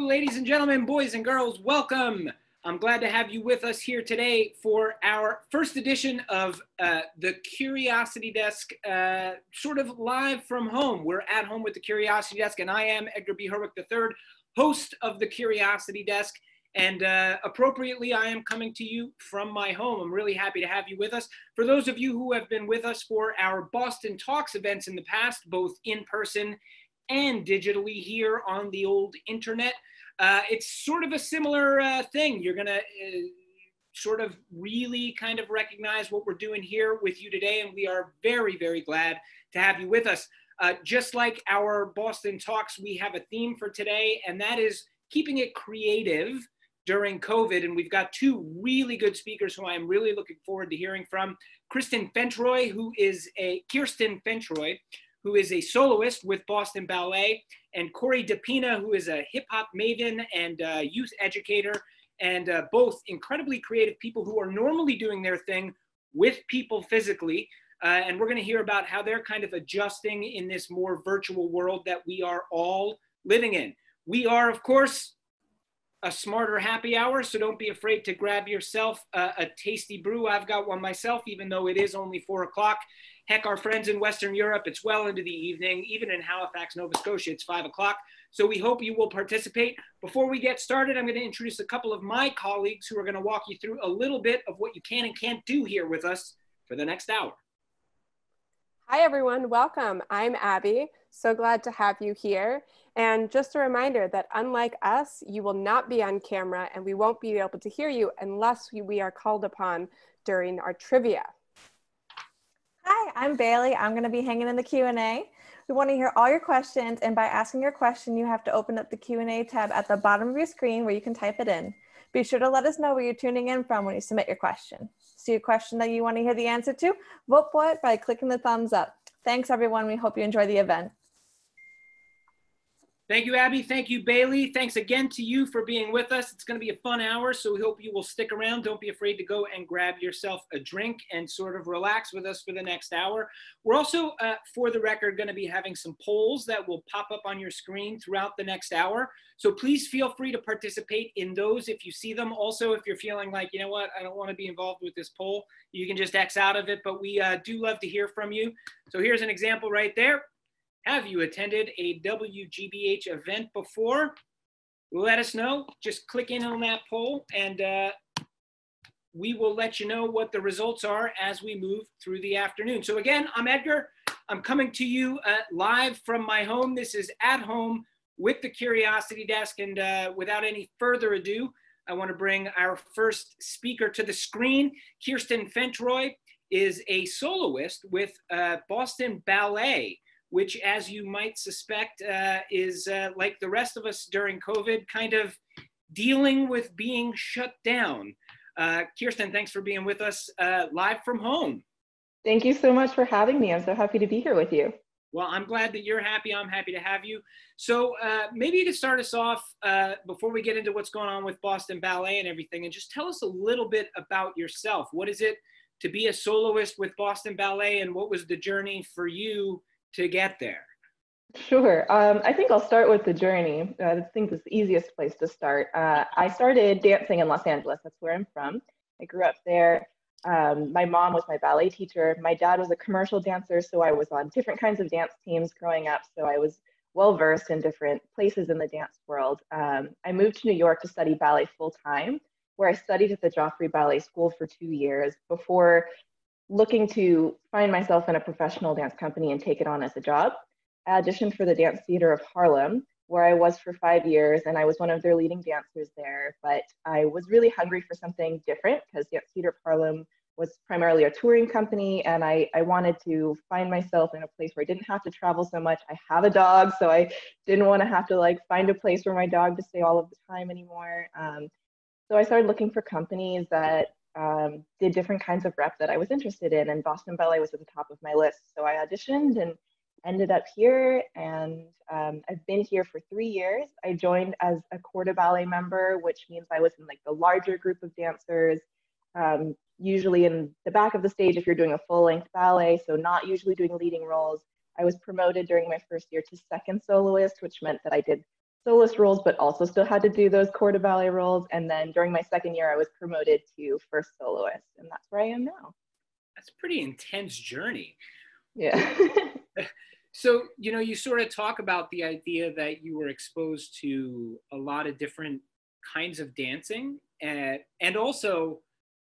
Ladies and gentlemen, boys and girls, welcome. I'm glad to have you with us here today for our first edition of the Curiosity Desk, sort of live from home. We're at home with the Curiosity Desk, and I am Edgar B. Herwick III, host of the Curiosity Desk. And appropriately, I am coming to you from my home. I'm really happy to have you with us. For those of you who have been with us for our Boston Talks events in the past, both in person and digitally here on the old internet, it's sort of a similar thing. You're gonna sort of really kind of recognize what we're doing here with you today, and we are very, very glad to have you with us. Just like our Boston Talks, we have a theme for today, and that is keeping it creative during COVID, and we've got two really good speakers who I'm really looking forward to hearing from. Chrystyn Fentroy, who is a soloist with Boston Ballet, and Corey DePina, who is a hip-hop maven and youth educator, and both incredibly creative people who are normally doing their thing with people physically. And we're gonna hear about how they're kind of adjusting in this more virtual world that we are all living in. We are, of course, a Smarter Happy Hour, so don't be afraid to grab yourself a tasty brew. I've got one myself, even though it is only 4 o'clock. Heck, our friends in Western Europe, it's well into the evening. Even in Halifax, Nova Scotia, it's 5 o'clock. So we hope you will participate. Before we get started, I'm going to introduce a couple of my colleagues who are going to walk you through a little bit of what you can and can't do here with us for the next hour. Hi, everyone. Welcome. I'm Abby. So glad to have you here. And just a reminder that unlike us, you will not be on camera and we won't be able to hear you unless we are called upon during our trivia. Hi, I'm Bailey. I'm going to be hanging in the Q&A. We want to hear all your questions, and by asking your question, you have to open up the Q&A tab at the bottom of your screen where you can type it in. Be sure to let us know where you're tuning in from when you submit your question. See a question that you want to hear the answer to? Vote for it by clicking the thumbs up. Thanks, everyone. We hope you enjoy the event. Thank you, Abby. Thank you, Bailey. Thanks again to you for being with us. It's going to be a fun hour, so we hope you will stick around. Don't be afraid to go and grab yourself a drink and sort of relax with us for the next hour. We're also, for the record, going to be having some polls that will pop up on your screen throughout the next hour. So please feel free to participate in those if you see them. Also, if you're feeling like, you know what, I don't want to be involved with this poll, you can just X out of it, but we do love to hear from you. So here's an example right there. Have you attended a WGBH event before? Let us know. Just click in on that poll, and we will let you know what the results are as we move through the afternoon. So again, I'm Edgar. I'm coming to you live from my home. This is At Home with the Curiosity Desk, and without any further ado, I want to bring our first speaker to the screen. Chrystyn Fentroy is a soloist with Boston Ballet, which, as you might suspect, is like the rest of us during COVID, kind of dealing with being shut down. Chrystyn, thanks for being with us live from home. Thank you so much for having me. I'm so happy to be here with you. Well, I'm glad that you're happy. I'm happy to have you. So maybe to start us off, before we get into what's going on with Boston Ballet and everything, and just tell us a little bit about yourself. What is it to be a soloist with Boston Ballet, and what was the journey for you to get there? Sure. I think I'll start with the journey. I think this is the easiest place to start. I started dancing in Los Angeles. That's where I'm from. I grew up there. My mom was my ballet teacher. My dad was a commercial dancer, so I was on different kinds of dance teams growing up, so I was well-versed in different places in the dance world. I moved to New York to study ballet full-time, where I studied at the Joffrey Ballet School for 2 years before looking to find myself in a professional dance company and take it on as a job. I auditioned for the Dance Theatre of Harlem, where I was for 5 years, and I was one of their leading dancers there, but I was really hungry for something different because Dance Theatre of Harlem was primarily a touring company, and I wanted to find myself in a place where I didn't have to travel so much. I have a dog, so I didn't want to have to like find a place for my dog to stay all of the time anymore. So I started looking for companies that did different kinds of rep that I was interested in, and Boston Ballet was at the top of my list. So I auditioned and ended up here, and I've been here for 3 years. I joined as a corps de ballet member, which means I was in like the larger group of dancers, usually in the back of the stage if you're doing a full-length ballet, so not usually doing leading roles. I was promoted during my first year to second soloist, which meant that I did soloist roles, but also still had to do those corps de ballet roles. And then during my second year, I was promoted to first soloist, and that's where I am now. That's a pretty intense journey. Yeah. So, you know, you sort of talk about the idea that you were exposed to a lot of different kinds of dancing. And also,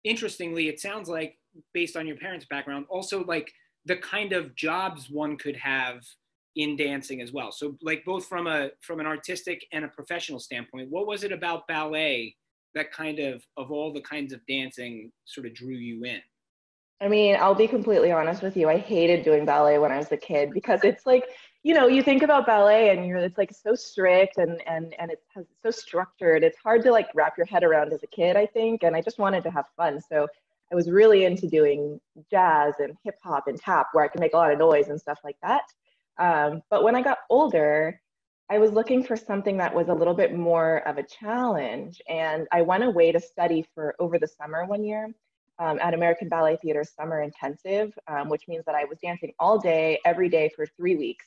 interestingly, it sounds like, based on your parents' background, also like the kind of jobs one could have in dancing as well. So like both from an artistic and a professional standpoint, what was it about ballet that kind of all the kinds of dancing sort of drew you in? I mean, I'll be completely honest with you. I hated doing ballet when I was a kid because it's like, you know, you think about ballet and you're, it's like so strict and it's so structured. It's hard to like wrap your head around as a kid, I think. And I just wanted to have fun. So I was really into doing jazz and hip hop and tap where I could make a lot of noise and stuff like that. But when I got older, I was looking for something that was a little bit more of a challenge. And I went away to study for over the summer one year at American Ballet Theatre Summer Intensive, which means that I was dancing all day, every day for 3 weeks.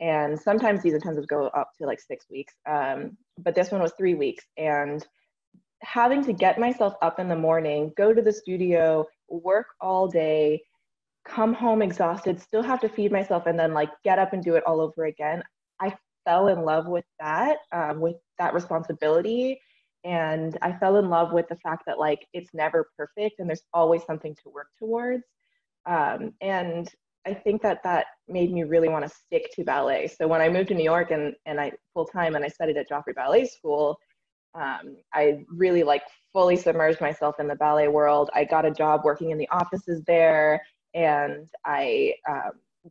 And sometimes these intensives go up to like 6 weeks, but this one was 3 weeks. And having to get myself up in the morning, go to the studio, work all day, come home exhausted, still have to feed myself, and then like get up and do it all over again. I fell in love with that responsibility. And I fell in love with the fact that like, it's never perfect and there's always something to work towards. And I think that that made me really want to stick to ballet. So when I moved to New York and I full time and I studied at Joffrey Ballet School, I really like fully submerged myself in the ballet world. I got a job working in the offices there. And I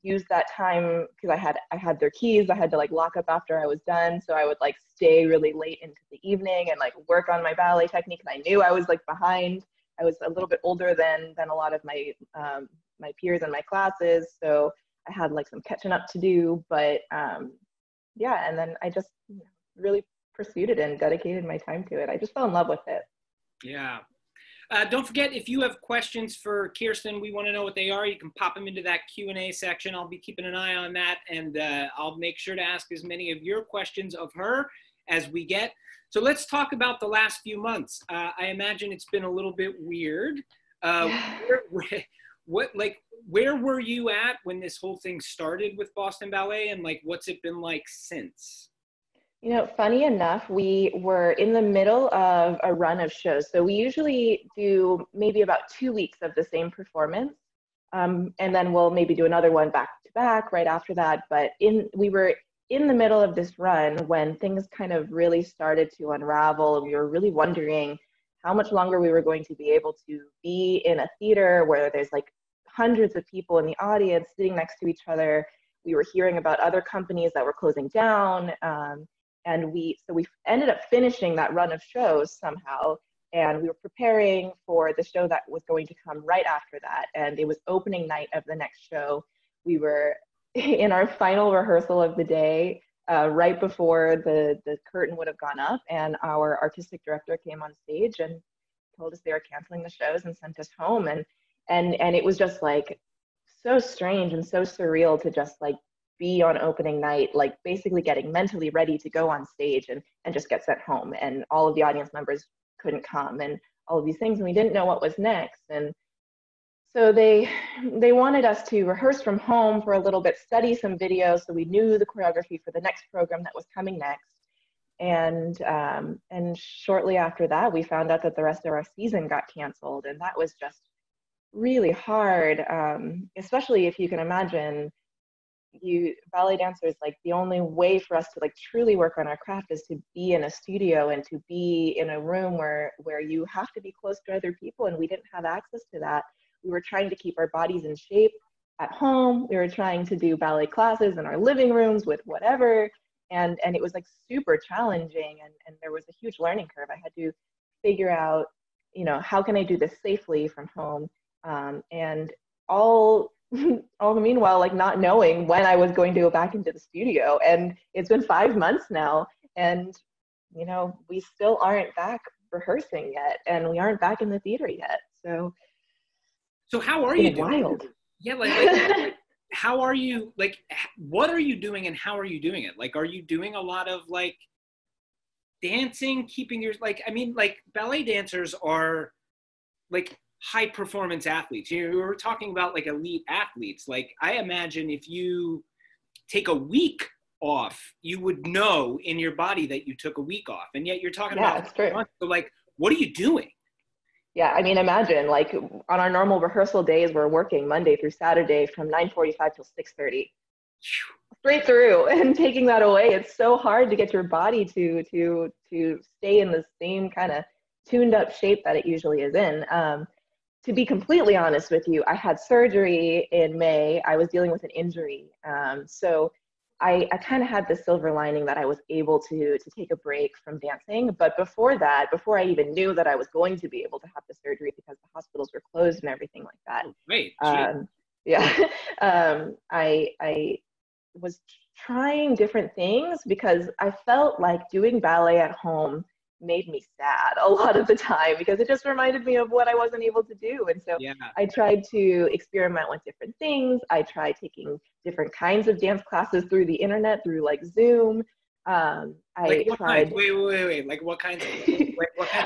used that time because I had their keys. I had to like lock up after I was done. So I would like stay really late into the evening and like work on my ballet technique. And I knew I was like behind. I was a little bit older than a lot of my my peers in my classes. So I had like some catching up to do, but yeah. And then I just really pursued it and dedicated my time to it. I just fell in love with it. Yeah. Don't forget, if you have questions for Chrystyn, we want to know what they are. You can pop them into that Q&A section. I'll be keeping an eye on that, and I'll make sure to ask as many of your questions of her as we get. So let's talk about the last few months. I imagine it's been a little bit weird. Where were you at when this whole thing started with Boston Ballet, and like what's it been like since? You know, funny enough, we were in the middle of a run of shows. So we usually do maybe about 2 weeks of the same performance, and then we'll maybe do another one back to back right after that. But we were in the middle of this run when things kind of really started to unravel, and we were really wondering how much longer we were going to be able to be in a theater where there's like hundreds of people in the audience sitting next to each other. We were hearing about other companies that were closing down. And so we ended up finishing that run of shows somehow, and we were preparing for the show that was going to come right after that, and it was opening night of the next show. We were in our final rehearsal of the day, right before the curtain would have gone up, and our artistic director came on stage and told us they were canceling the shows and sent us home, and it was just like so strange and so surreal to just like be on opening night, like basically getting mentally ready to go on stage and just get sent home, and all of the audience members couldn't come and all of these things, and we didn't know what was next. And so they wanted us to rehearse from home for a little bit, study some videos so we knew the choreography for the next program that was coming next. And shortly after that, we found out that the rest of our season got canceled, and that was just really hard, especially if you can imagine, ballet dancers, like the only way for us to like truly work on our craft is to be in a studio and to be in a room where you have to be close to other people, and we didn't have access to that. We were trying to keep our bodies in shape at home. We were trying to do ballet classes in our living rooms with whatever, and it was like super challenging, and there was a huge learning curve. I had to figure out, you know, how can I do this safely from home, and all the meanwhile, like not knowing when I was going to go back into the studio. And it's been 5 months now, and you know, we still aren't back rehearsing yet, and we aren't back in the theater yet. So how are you doing? Wild. Yeah, like how are you, like what are you doing and how are you doing it? Like, are you doing a lot of like dancing, keeping your, like, I mean, like, ballet dancers are like high performance athletes. You know, we were talking about like elite athletes. Like, I imagine if you take a week off, you would know in your body that you took a week off. And yet you're talking about, that's true. So like, what are you doing? Yeah, I mean, imagine, like, on our normal rehearsal days, we're working Monday through Saturday from 9:45 till 6:30. Straight through, and taking that away, it's so hard to get your body to stay in the same kind of tuned up shape that it usually is in. To be completely honest with you, I had surgery in May. I was dealing with an injury. So I kind of had this silver lining that I was able to take a break from dancing. But before that, before I even knew that I was going to be able to have the surgery, because the hospitals were closed and everything like that. Oh, great. Yeah. I was trying different things because I felt like doing ballet at home made me sad a lot of the time, because it just reminded me of what I wasn't able to do. And so yeah. I tried to experiment with different things. I tried taking different kinds of dance classes through the internet, through like Zoom. Like what kinds of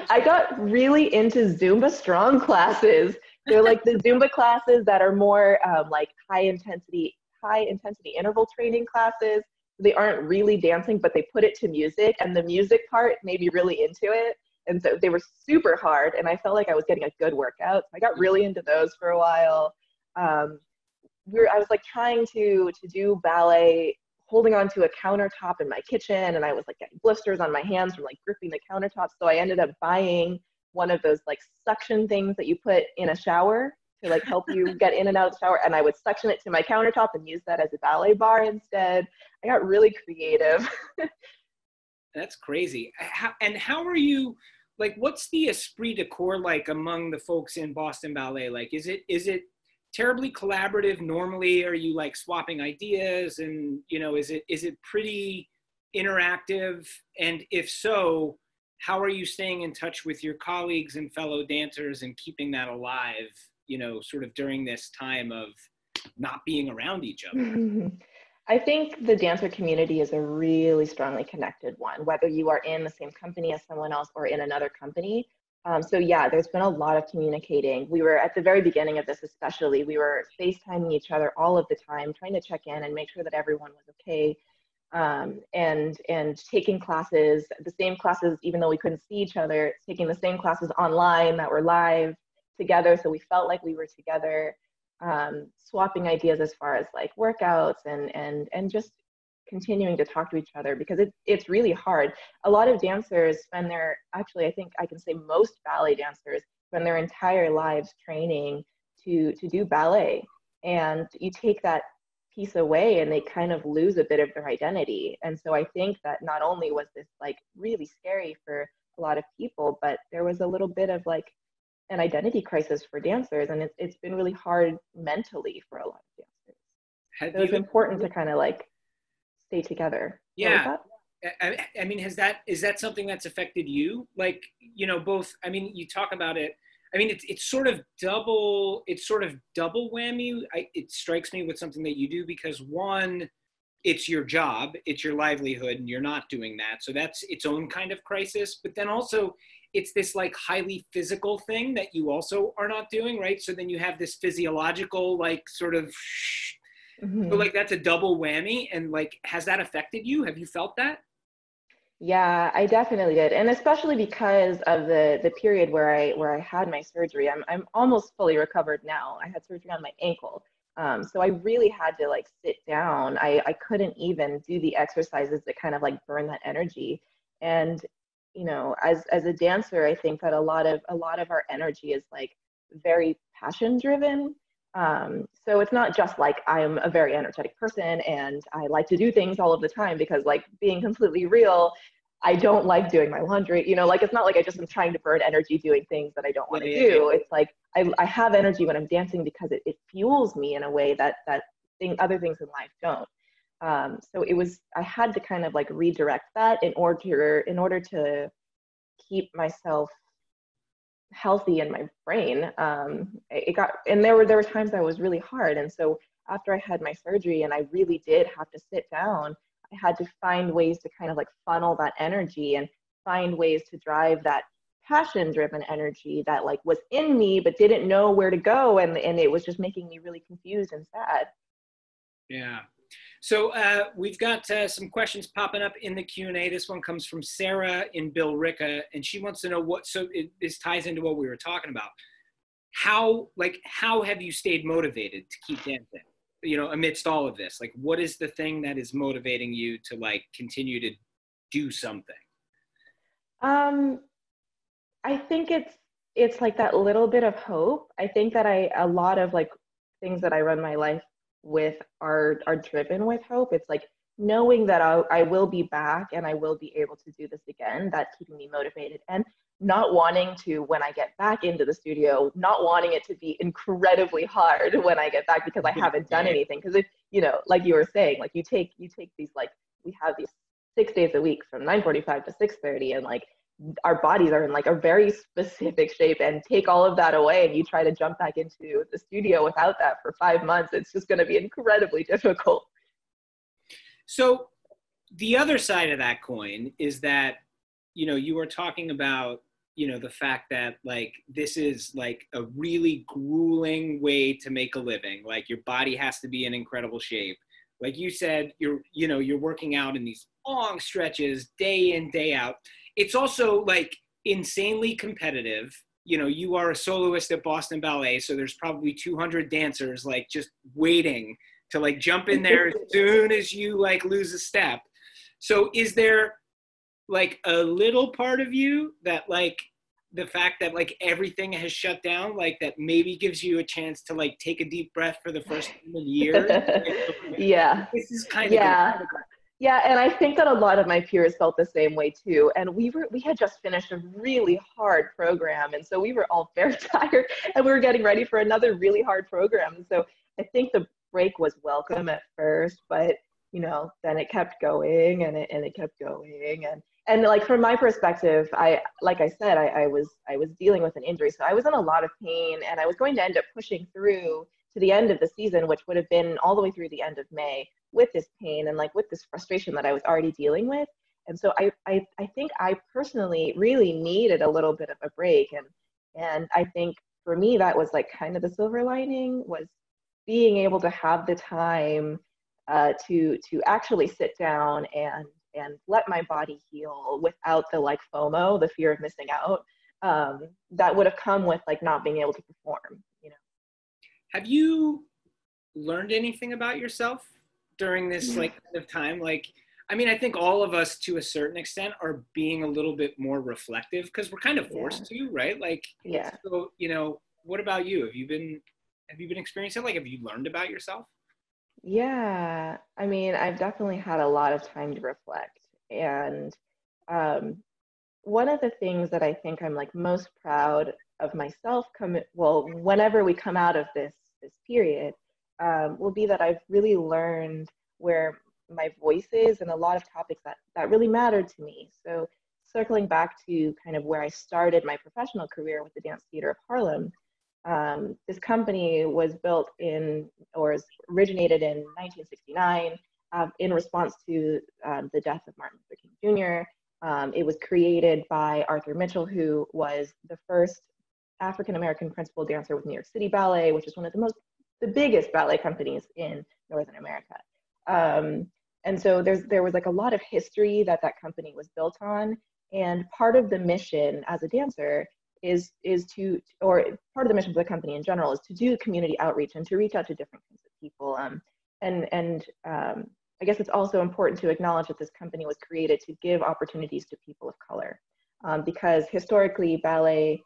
I got really into Zumba strong classes. They're like the Zumba classes that are more like high intensity interval training classes. They aren't really dancing, but they put it to music, and the music part made me really into it. And so they were super hard, and I felt like I was getting a good workout. So I got really into those for a while. I was like trying to do ballet, holding onto a countertop in my kitchen, and I was like getting blisters on my hands from like gripping the countertop. So I ended up buying one of those like suction things that you put in a shower to like help you get in and out of the shower. And I would suction it to my countertop and use that as a ballet bar instead. I got really creative. That's crazy. How are you, like, what's the esprit de corps like among the folks in Boston Ballet? Like, is it terribly collaborative normally? Are you like swapping ideas? And, you know, is it pretty interactive? And if so, how are you staying in touch with your colleagues and fellow dancers and keeping that alive, you know, sort of during this time of not being around each other? I think the dancer community is a really strongly connected one, whether you are in the same company as someone else or in another company. So yeah, there's been a lot of communicating. We were, at the very beginning of this especially, we were FaceTiming each other all of the time, trying to check in and make sure that everyone was okay. And taking classes, the same classes, even though we couldn't see each other, taking the same classes online that were live together, so we felt like we were together, swapping ideas as far as like workouts and just continuing to talk to each other, because it's really hard. A lot of dancers spend their, actually I think I can say most ballet dancers spend their entire lives training to do ballet, and you take that piece away and they kind of lose a bit of their identity. And so I think that not only was this like really scary for a lot of people, but there was a little bit of like an identity crisis for dancers, and it's been really hard mentally for a lot of dancers. So it's important to kind of like stay together. Yeah, I mean, is that something that's affected you? Like, you know, both. I mean, you talk about it. I mean, it's sort of double whammy. It strikes me with something that you do, because one, it's your job, it's your livelihood, and you're not doing that, so that's its own kind of crisis. But then also, it's this like highly physical thing that you also are not doing, right? So then you have this physiological, like sort of, mm-hmm. So like that's a double whammy. And like, has that affected you? Have you felt that? Yeah, I definitely did. And especially because of the period where I had my surgery. I'm almost fully recovered now. I had surgery on my ankle. So I really had to like sit down. I couldn't even do the exercises that kind of like burn that energy. And you know, as a dancer, I think that a lot of our energy is like very passion driven. So it's not just like I'm a very energetic person and I like to do things all of the time, because like, being completely real, I don't like doing my laundry, you know, like it's not like I just am trying to burn energy doing things that I don't want to do. It's like I have energy when I'm dancing, because it fuels me in a way that other things in life don't. So it was, I had to kind of like redirect that in order to keep myself healthy in my brain. There were times that was really hard. And so after I had my surgery and I really did have to sit down, I had to find ways to kind of like funnel that energy and find ways to drive that passion-driven energy that like was in me, but didn't know where to go. And it was just making me really confused and sad. Yeah. So we've got some questions popping up in the Q&A. This one comes from Sarah in Billerica, and she wants to know what, so it, this ties into what we were talking about. How, like, how have you stayed motivated to keep dancing, you know, amidst all of this? Like, what is the thing that is motivating you to, like, continue to do something? I think it's like that little bit of hope. I think that a lot of, like, things that I run my life with are driven with hope. It's like knowing that I will be back and I will be able to do this again, that's keeping me motivated, and not wanting to, when I get back into the studio, not wanting it to be incredibly hard when I get back, because I haven't done anything. Because if, you know, like you were saying, like you take these, like we have these 6 days a week from 9:45 to 6:30, and like our bodies are in like a very specific shape, and take all of that away and you try to jump back into the studio without that for 5 months, it's just going to be incredibly difficult. So the other side of that coin is that, you know, you were talking about, you know, the fact that like this is like a really grueling way to make a living, like your body has to be in incredible shape. Like you said, you're working out in these long stretches day in, day out. It's also like insanely competitive. You know, you are a soloist at Boston Ballet, so there's probably 200 dancers like just waiting to like jump in there as soon as you like lose a step. So is there like a little part of you that like the fact that like everything has shut down, like that maybe gives you a chance to like take a deep breath for the first time in years? Yeah. This is kind of incredible. Yeah, and I think that a lot of my peers felt the same way too. And we had just finished a really hard program, and so we were all very tired, and we were getting ready for another really hard program. And so I think the break was welcome at first, but you know, then it kept going and it kept going. And like from my perspective, I was dealing with an injury, so I was in a lot of pain, and I was going to end up pushing through to the end of the season, which would have been all the way through the end of May, with this pain and like with this frustration that I was already dealing with. And so I think I personally really needed a little bit of a break. And I think for me, that was like kind of the silver lining, was being able to have the time to actually sit down and let my body heal without the like FOMO, the fear of missing out, that would have come with like not being able to perform, you know. Have you learned anything about yourself during this like kind of time? Like, I mean, I think all of us to a certain extent are being a little bit more reflective because we're kind of forced to, right? Like, so, you know, what about you? Have you been experiencing, like, have you learned about yourself? Yeah. I mean, I've definitely had a lot of time to reflect. And one of the things that I think I'm like most proud of myself whenever we come out of this period, will be that I've really learned where my voice is and a lot of topics that really mattered to me. So circling back to kind of where I started my professional career with the Dance Theatre of Harlem, this company was built in, or is originated in 1969 in response to the death of Martin Luther King Jr. It was created by Arthur Mitchell, who was the first African-American principal dancer with New York City Ballet, which is one of the biggest ballet companies in Northern America. And so there was like a lot of history that company was built on. And part of the mission as a dancer part of the mission for the company in general is to do community outreach and to reach out to different kinds of people. And I guess it's also important to acknowledge that this company was created to give opportunities to people of color, because historically ballet,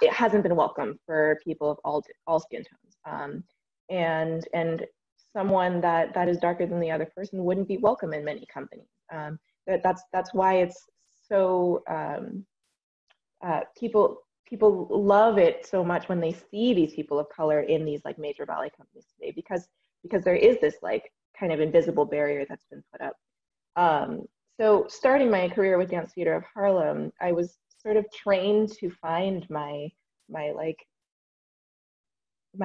it hasn't been welcome for people of all skin tones, and someone that is darker than the other person wouldn't be welcome in many companies. That's why it's so people love it so much when they see these people of color in these like major ballet companies today, because there is this like kind of invisible barrier that's been put up. So starting my career with Dance Theatre of Harlem, I was sort of trained to find my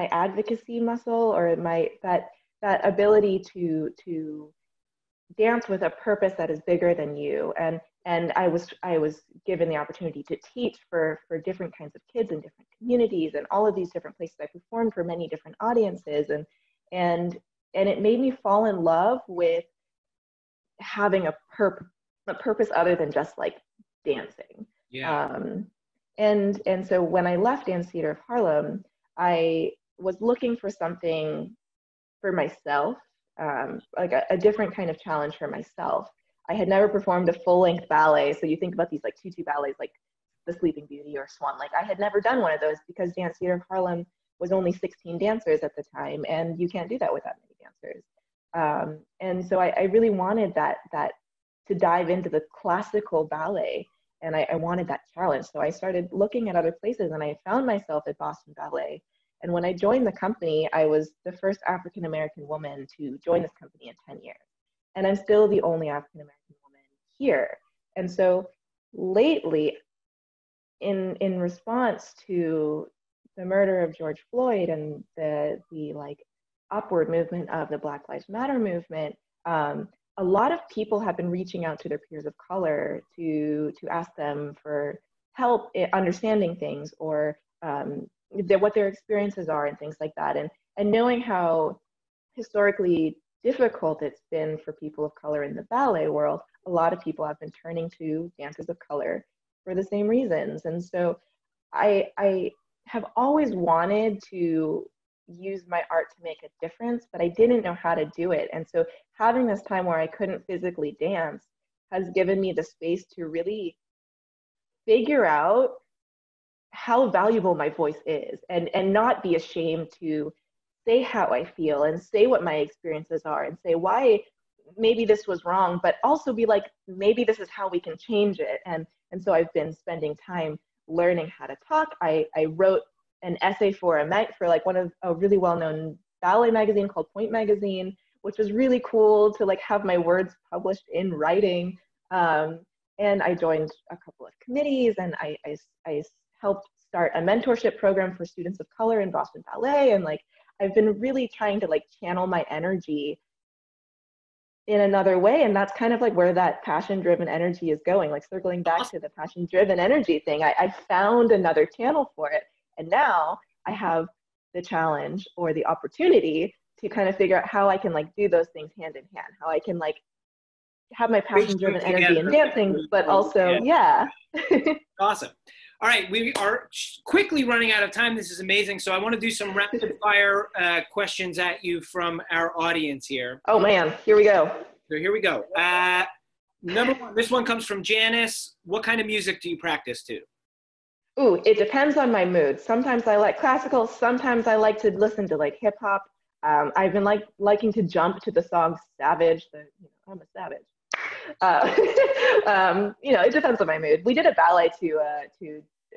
advocacy muscle, or that ability to dance with a purpose that is bigger than you. And And I was given the opportunity to teach for different kinds of kids in different communities and all of these different places. I performed for many different audiences, and it made me fall in love with having a purpose other than just like dancing. Yeah. And so when I left Dance Theatre of Harlem, I was looking for something for myself, like a different kind of challenge for myself. I had never performed a full-length ballet. So you think about these like tutu ballets, like The Sleeping Beauty or Swan. Like I had never done one of those because Dance Theatre of Harlem was only 16 dancers at the time, and you can't do that with that many dancers. And so I really wanted that to dive into the classical ballet, and I wanted that challenge. So I started looking at other places, and I found myself at Boston Ballet. And when I joined the company, I was the first African-American woman to join this company in 10 years. And I'm still the only African-American woman here. And so lately, in response to the murder of George Floyd and the like upward movement of the Black Lives Matter movement, a lot of people have been reaching out to their peers of color to ask them for help understanding things, or what their experiences are and things like that. And knowing how historically difficult it's been for people of color in the ballet world, a lot of people have been turning to dancers of color for the same reasons. And so I have always wanted to use my art to make a difference, but I didn't know how to do it. And so having this time where I couldn't physically dance has given me the space to really figure out how valuable my voice is, and not be ashamed to say how I feel and say what my experiences are and say why maybe this was wrong, but also be like, maybe this is how we can change it. And so I've been spending time learning how to talk. I wrote an essay for like a really well-known ballet magazine called Pointe Magazine, which was really cool to like have my words published in writing. And I joined a couple of committees, and I helped start a mentorship program for students of color in Boston Ballet. And like, I've been really trying to like channel my energy in another way. And that's kind of like where that passion-driven energy is going, like circling back to the passion-driven energy thing. I found another channel for it. And now I have the challenge or the opportunity to kind of figure out how I can like do those things hand in hand, how I can like have my passion-driven energy in dancing, but also, yeah. Awesome. All right, we are quickly running out of time. This is amazing. So I want to do some rapid fire questions at you from our audience here. Oh man, here we go. So here we go. Number one, this one comes from Janice. What kind of music do you practice to? Ooh, it depends on my mood. Sometimes I like classical. Sometimes I like to listen to like hip hop. I've been liking to jump to the song Savage. I'm a savage. You know, it depends on my mood. We did a ballet to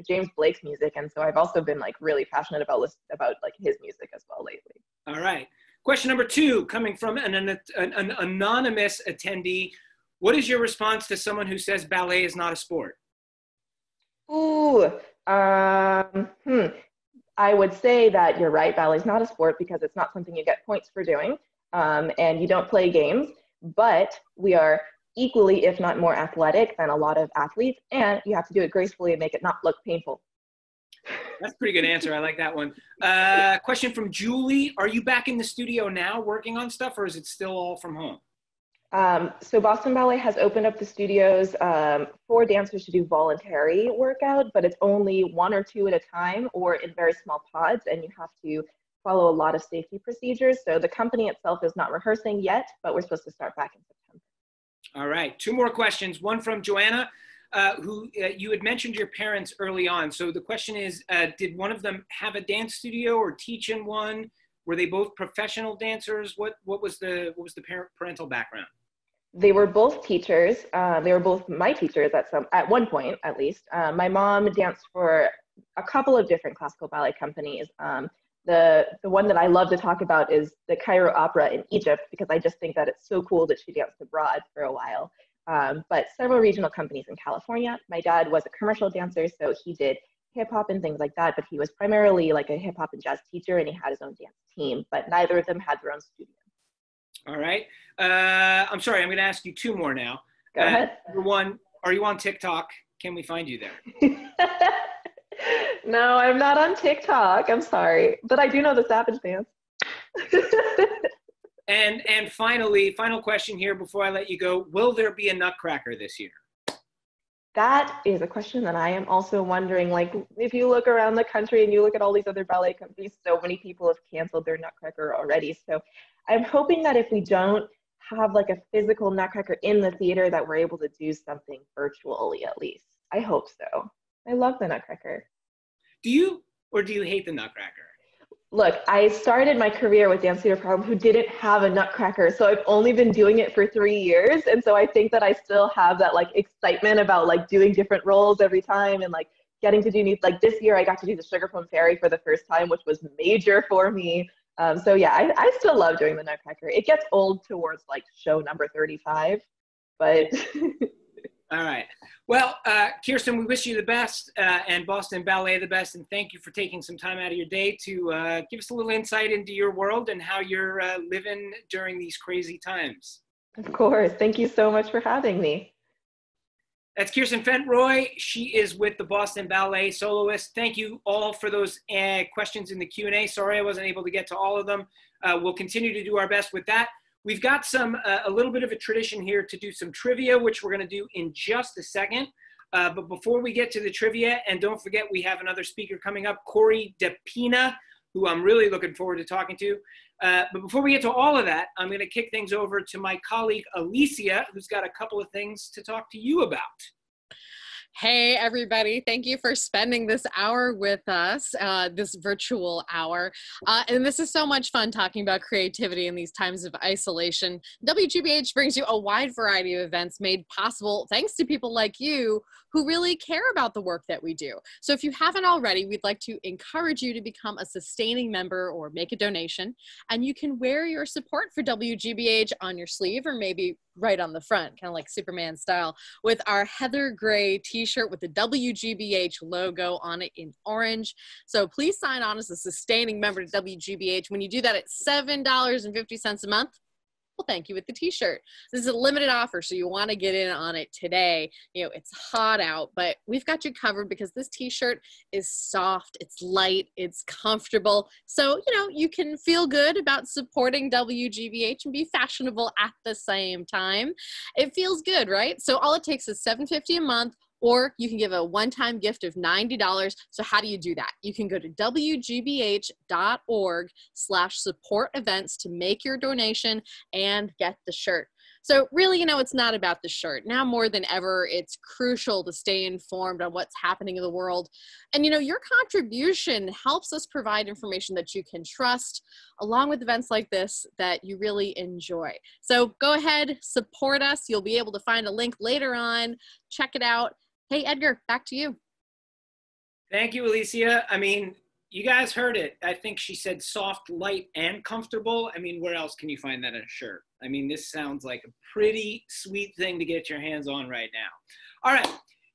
James Blake's music, and so I've also been like really passionate about like his music as well lately. All right. Question number two, coming from an anonymous attendee. What is your response to someone who says ballet is not a sport? Ooh. I would say that you're right. Ballet is not a sport because it's not something you get points for doing, and you don't play games. But we are equally, if not more, athletic than a lot of athletes, and you have to do it gracefully and make it not look painful. That's a pretty good answer. I like that one. Question from Julie. Are you back in the studio now working on stuff, or is it still all from home? So Boston Ballet has opened up the studios for dancers to do voluntary workout, but it's only one or two at a time or in very small pods, and you have to follow a lot of safety procedures. So the company itself is not rehearsing yet, but we're supposed to start back in September. All right, two more questions. One from Joanna, who you had mentioned your parents early on. So the question is, did one of them have a dance studio or teach in one? Were they both professional dancers? What was the parental background? They were both teachers. They were both my teachers at one point, at least. My mom danced for a couple of different classical ballet companies. The one that I love to talk about is the Cairo Opera in Egypt, because I just think that it's so cool that she danced abroad for a while. But several regional companies in California. My dad was a commercial dancer, so he did hip hop and things like that, but he was primarily like a hip hop and jazz teacher, and he had his own dance team, but neither of them had their own studio. All right. I'm sorry, I'm going to ask you two more now. Go ahead. Number one, Are you on TikTok? Can we find you there? No, I'm not on TikTok. I'm sorry, but I do know the Savage Dance. And finally, final question here before I let you go. Will there be a Nutcracker this year? That is a question that I am also wondering. Like, if you look around the country and you look at all these other ballet companies, so many people have canceled their Nutcracker already. So I'm hoping that if we don't have like a physical Nutcracker in the theater, that we're able to do something virtually at least. I hope so. I love the Nutcracker. Do you, or do you hate the Nutcracker? Look, I started my career with Dance Theatre of Harlem, who didn't have a Nutcracker, so I've only been doing it for 3 years, and so I think that I still have that like excitement about like doing different roles every time and like getting to do new, like this year I got to do the Sugar Plum Fairy for the first time, which was major for me. So yeah, I still love doing the Nutcracker. It gets old towards like show number 35, but... All right. Well, Chrystyn, we wish you the best and Boston Ballet the best. And thank you for taking some time out of your day to give us a little insight into your world and how you're living during these crazy times. Of course. Thank you so much for having me. That's Chrystyn Fentroy. She is with the Boston Ballet soloist. Thank you all for those questions in the Q&A. Sorry I wasn't able to get to all of them. We'll continue to do our best with that. We've got some, a little bit of a tradition here to do some trivia, which we're gonna do in just a second. But before we get to the trivia, and don't forget, we have another speaker coming up, Corey DePina, who I'm really looking forward to talking to. But before we get to all of that, I'm gonna kick things over to my colleague, Alicia, who's got a couple of things to talk to you about. Hey everybody, thank you for spending this hour with us, this virtual hour. And this is so much fun talking about creativity in these times of isolation. WGBH brings you a wide variety of events made possible thanks to people like you who really care about the work that we do. So if you haven't already, we'd like to encourage you to become a sustaining member or make a donation. And you can wear your support for WGBH on your sleeve or maybe right on the front, kind of like Superman style, with our Heather Gray t-shirt with the WGBH logo on it in orange. So please sign on as a sustaining member to WGBH. When you do that at $7.50 a month, we'll thank you with the t-shirt. This is a limited offer, so you want to get in on it today. You know, it's hot out, but we've got you covered because this t-shirt is soft, it's light, it's comfortable. So, you know, you can feel good about supporting WGBH and be fashionable at the same time. It feels good, right? So all it takes is $7.50 a month, or you can give a one-time gift of $90. So how do you do that? You can go to wgbh.org/support events to make your donation and get the shirt. So really, you know, it's not about the shirt. Now more than ever, it's crucial to stay informed on what's happening in the world. And, you know, your contribution helps us provide information that you can trust, along with events like this that you really enjoy. So go ahead, support us. You'll be able to find a link later on. Check it out. Hey, Edgar, back to you. Thank you, Alicia. I mean, you guys heard it. I think she said soft, light, and comfortable. I mean, where else can you find that in a shirt? I mean, this sounds like a pretty sweet thing to get your hands on right now. All right,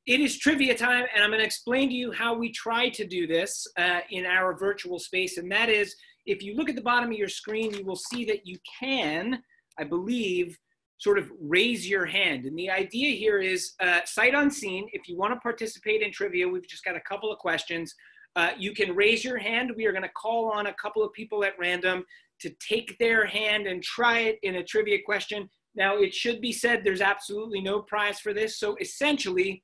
it is trivia time, and I'm gonna explain to you how we try to do this in our virtual space, and that is, if you look at the bottom of your screen, you will see that you can, I believe, sort of raise your hand. And the idea here is, sight unseen, if you wanna participate in trivia, we've just got a couple of questions. You can raise your hand. We are gonna call on a couple of people at random to take their hand and try it in a trivia question. Now, it should be said there's absolutely no prize for this. So essentially,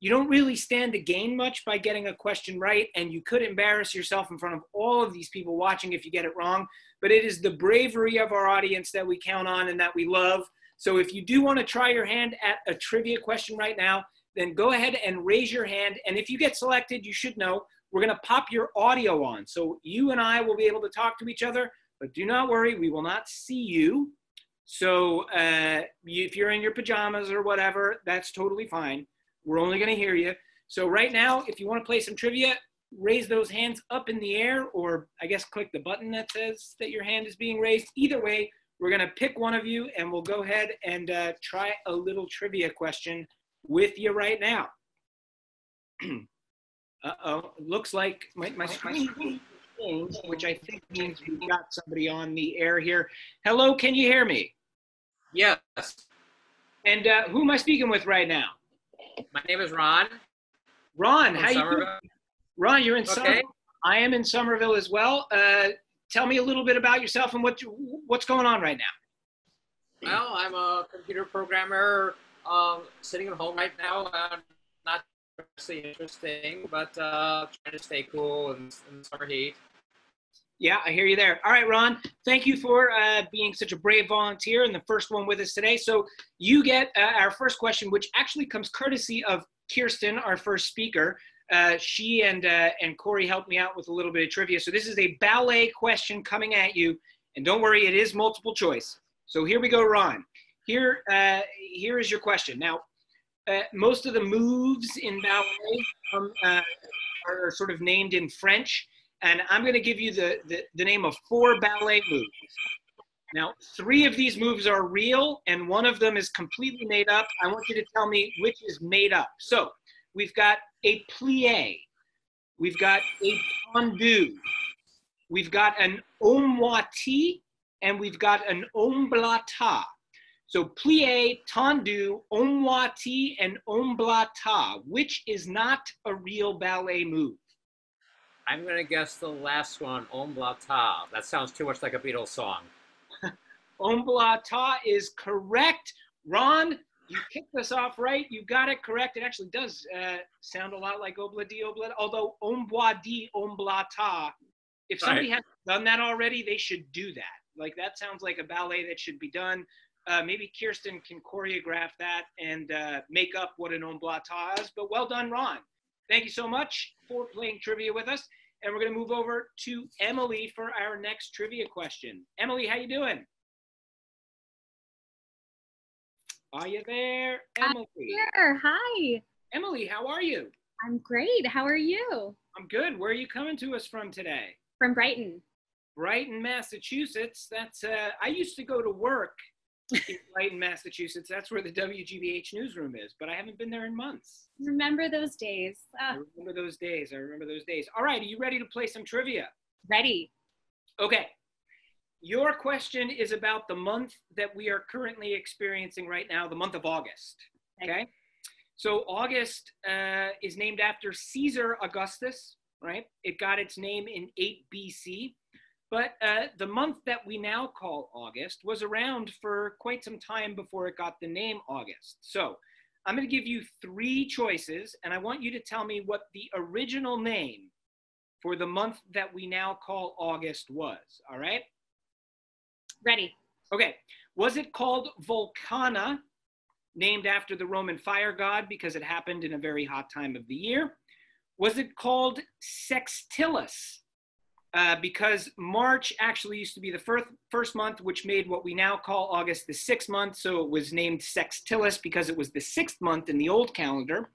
you don't really stand to gain much by getting a question right, and you could embarrass yourself in front of all of these people watching if you get it wrong. But it is the bravery of our audience that we count on and that we love. So if you do wanna try your hand at a trivia question right now, then go ahead and raise your hand. And if you get selected, you should know, we're gonna pop your audio on. So you and I will be able to talk to each other. But do not worry, we will not see you. So if you're in your pajamas or whatever, that's totally fine. We're only gonna hear you. So right now, if you wanna play some trivia, raise those hands up in the air, or I guess click the button that says that your hand is being raised. Either way, we're gonna pick one of you and we'll go ahead and try a little trivia question with you right now. Uh-oh, it looks like my screen. Which I think means we've got somebody on the air here. Hello, can you hear me? Yes. And who am I speaking with right now? My name is Ron. Ron, how you doing? Ron, you're in Somerville. I am in Somerville as well. Tell me a little bit about yourself and what's going on right now. Well, I'm a computer programmer sitting at home right now. Not really interesting, but trying to stay cool in the summer heat. Yeah, I hear you there. All right, Ron, thank you for being such a brave volunteer and the first one with us today. So you get our first question, which actually comes courtesy of Chrystyn, our first speaker. She and Corey helped me out with a little bit of trivia. So this is a ballet question coming at you. And don't worry, it is multiple choice. So here we go, Ron. Here is your question. Now, most of the moves in ballet are sort of named in French. And I'm going to give you the name of 4 ballet moves. Now, 3 of these moves are real, and one of them is completely made up. I want you to tell me which is made up. So we've got a plié. We've got a tendu. We've got an omoati, and we've got an omblata. So plié, tendu, omoati, and omblata. Which is not a real ballet move? I'm going to guess the last one, Omblata. That sounds too much like a Beatles song. Omblata is correct. Ron, you kicked us off right. You got it correct. It actually does sound a lot like Obladi Oblata, although Omboadi Omblata. If somebody hasn't done that already, they should do that. Like, that sounds like a ballet that should be done. Maybe Chrystyn can choreograph that and make up what an Omblata is. But well done, Ron. Thank you so much for playing trivia with us. And we're gonna move over to Emily for our next trivia question. Emily, how you doing? Are you there, Emily? I'm here, hi. Emily, how are you? I'm great, how are you? I'm good, where are you coming to us from today? From Brighton. Brighton, Massachusetts, that's, I used to go to work in Brighton, Massachusetts. That's where the WGBH newsroom is, but I haven't been there in months. Remember those days. I remember those days. I remember those days. All right, are you ready to play some trivia? Ready. Okay. Your question is about the month that we are currently experiencing right now, the month of August. Okay? So August is named after Caesar Augustus, right? It got its name in 8 BC. But the month that we now call August was around for quite some time before it got the name August. So I'm going to give you 3 choices, and I want you to tell me what the original name for the month that we now call August was, all right? Ready. Okay. Was it called Vulcana, named after the Roman fire god because it happened in a very hot time of the year? Was it called Sextilis? Because March actually used to be the first month, which made what we now call August the 6th month, so it was named Sextilis because it was the 6th month in the old calendar?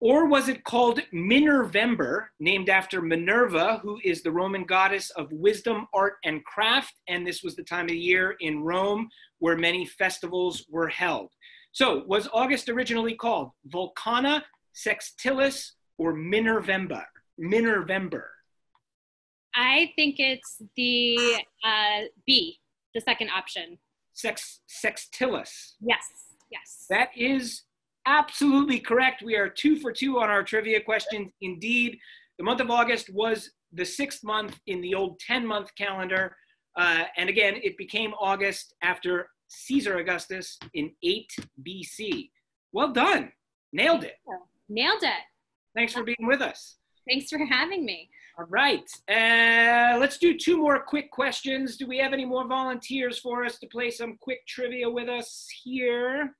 Or was it called Minervember, named after Minerva, who is the Roman goddess of wisdom, art, and craft, and this was the time of the year in Rome where many festivals were held? So was August originally called Vulcana, Sextilis, or Minervember? Minervember. I think it's the B, the second option. Sextilis. Yes, yes. That is absolutely correct. We are 2 for 2 on our trivia questions. Indeed, the month of August was the 6th month in the old 10-month calendar. And again, it became August after Caesar Augustus in 8 BC. Well done. Nailed it. Nailed it. Thanks for being with us. Thanks for having me. All right, let's do 2 more quick questions. Do we have any more volunteers for us to play some quick trivia with us here?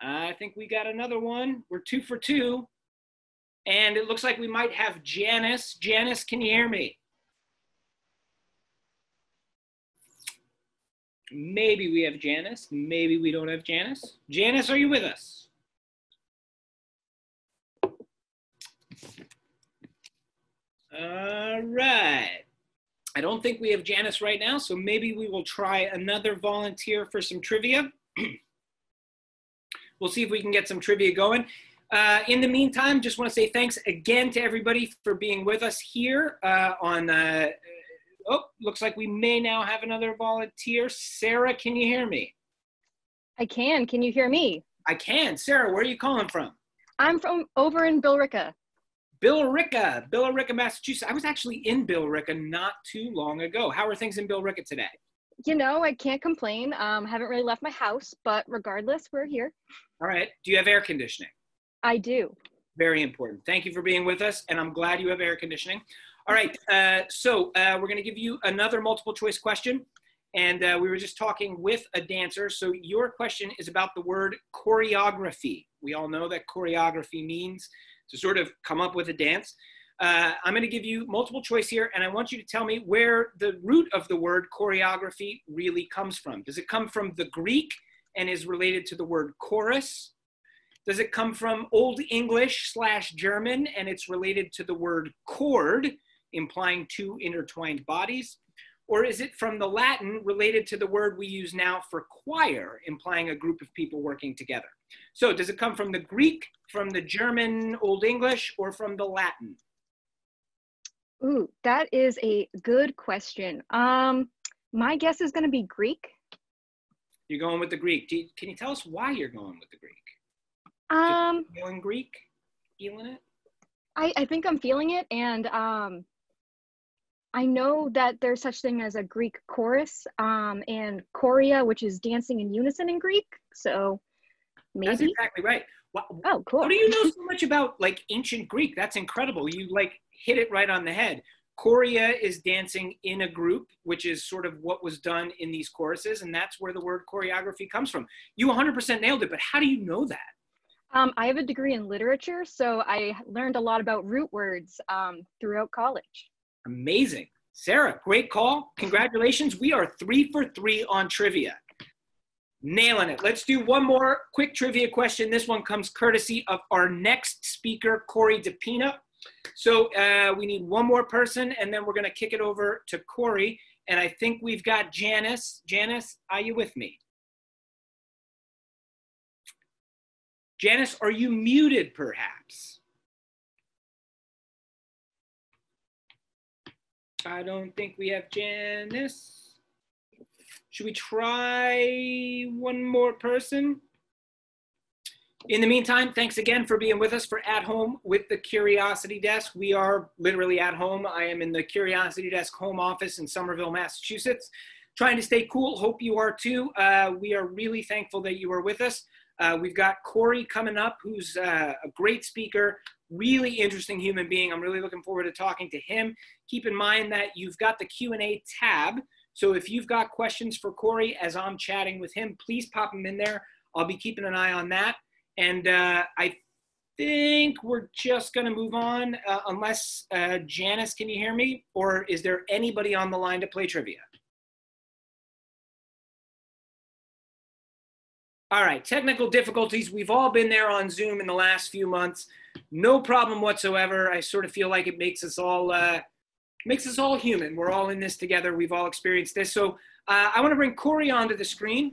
I think we got another one. We're 2 for 2. And it looks like we might have Janice. Janice, can you hear me? Maybe we have Janice. Maybe we don't have Janice. Janice, are you with us? All right. I don't think we have Janice right now, so maybe we will try another volunteer for some trivia. We'll see if we can get some trivia going. In the meantime, just want to say thanks again to everybody for being with us here on, oh, looks like we may now have another volunteer. Sarah, can you hear me? I can. Can you hear me? I can. Sarah, where are you calling from? I'm from over in Billerica. Billerica, Massachusetts. I was actually in Billerica not too long ago. How are things in Billerica today? You know, I can't complain. Haven't really left my house, but regardless, we're here. All right. Do you have air conditioning? I do. Very important. Thank you for being with us, and I'm glad you have air conditioning. All right. So we're going to give you another multiple choice question, and we were just talking with a dancer. So your question is about the word choreography. We all know that choreography means to sort of come up with a dance. I'm going to give you multiple choice here, and I want you to tell me where the root of the word choreography really comes from. Does it come from the Greek and is related to the word chorus? Does it come from Old English / German and it's related to the word chord, implying two intertwined bodies? Or is it from the Latin related to the word we use now for choir, implying a group of people working together? So does it come from the Greek, from the German, Old English, or from the Latin? Ooh, that is a good question. My guess is gonna be Greek. You're going with the Greek. Can you tell us why you're going with the Greek? Just feeling Greek, feeling it? I think I'm feeling it, and I know that there's such thing as a Greek chorus and chorea, which is dancing in unison in Greek. So maybe. That's exactly right. Wow. Oh, cool. How do you know so much about like ancient Greek? That's incredible. You like hit it right on the head. Chorea is dancing in a group, which is sort of what was done in these choruses. And that's where the word choreography comes from. You 100% nailed it, but how do you know that? I have a degree in literature, so I learned a lot about root words throughout college. Amazing. Sarah, great call. Congratulations. We are 3 for 3 on trivia. Nailing it. Let's do one more quick trivia question. This one comes courtesy of our next speaker, Corey DePina. So we need one more person, and then we're going to kick it over to Corey. And I think we've got Janice. Janice, are you with me? Janice, are you muted, perhaps? I don't think we have Janice. Should we try one more person? In the meantime, thanks again for being with us for At Home with the Curiosity Desk. We are literally at home. I am in the Curiosity Desk home office in Somerville, Massachusetts, trying to stay cool. Hope you are too. We are really thankful that you are with us. We've got Corey coming up, who's a great speaker, really interesting human being. I'm really looking forward to talking to him. Keep in mind that you've got the Q&A tab. So if you've got questions for Corey as I'm chatting with him, please pop them in there. I'll be keeping an eye on that. And I think we're just going to move on unless Janice, can you hear me? Or is there anybody on the line to play trivia? All right, technical difficulties. We've all been there on Zoom in the last few months. No problem whatsoever. I sort of feel like it makes us all human. We're all in this together. We've all experienced this. So I want to bring Corey onto the screen.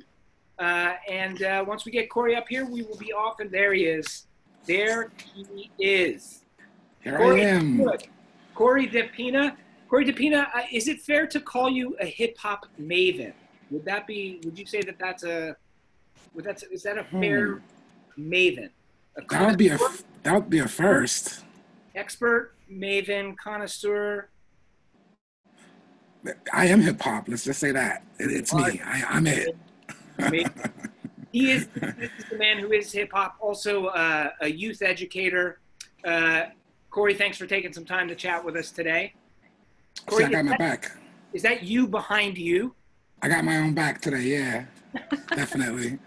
And once we get Corey up here, we will be off. And there he is. There he is. Here Corey, I am. Good. Corey DePina. Corey DePina, is it fair to call you a hip hop maven? Would that be? Would you say that that's a? Well, is that a fair maven? That would be a first. Expert, maven, connoisseur. I am hip hop. Let's just say that it's me. I'm it. He is the man who is hip hop. Also a youth educator. Corey, thanks for taking some time to chat with us today. Corey, I got my back. Is that you behind you? I got my own back today. Yeah. Definitely.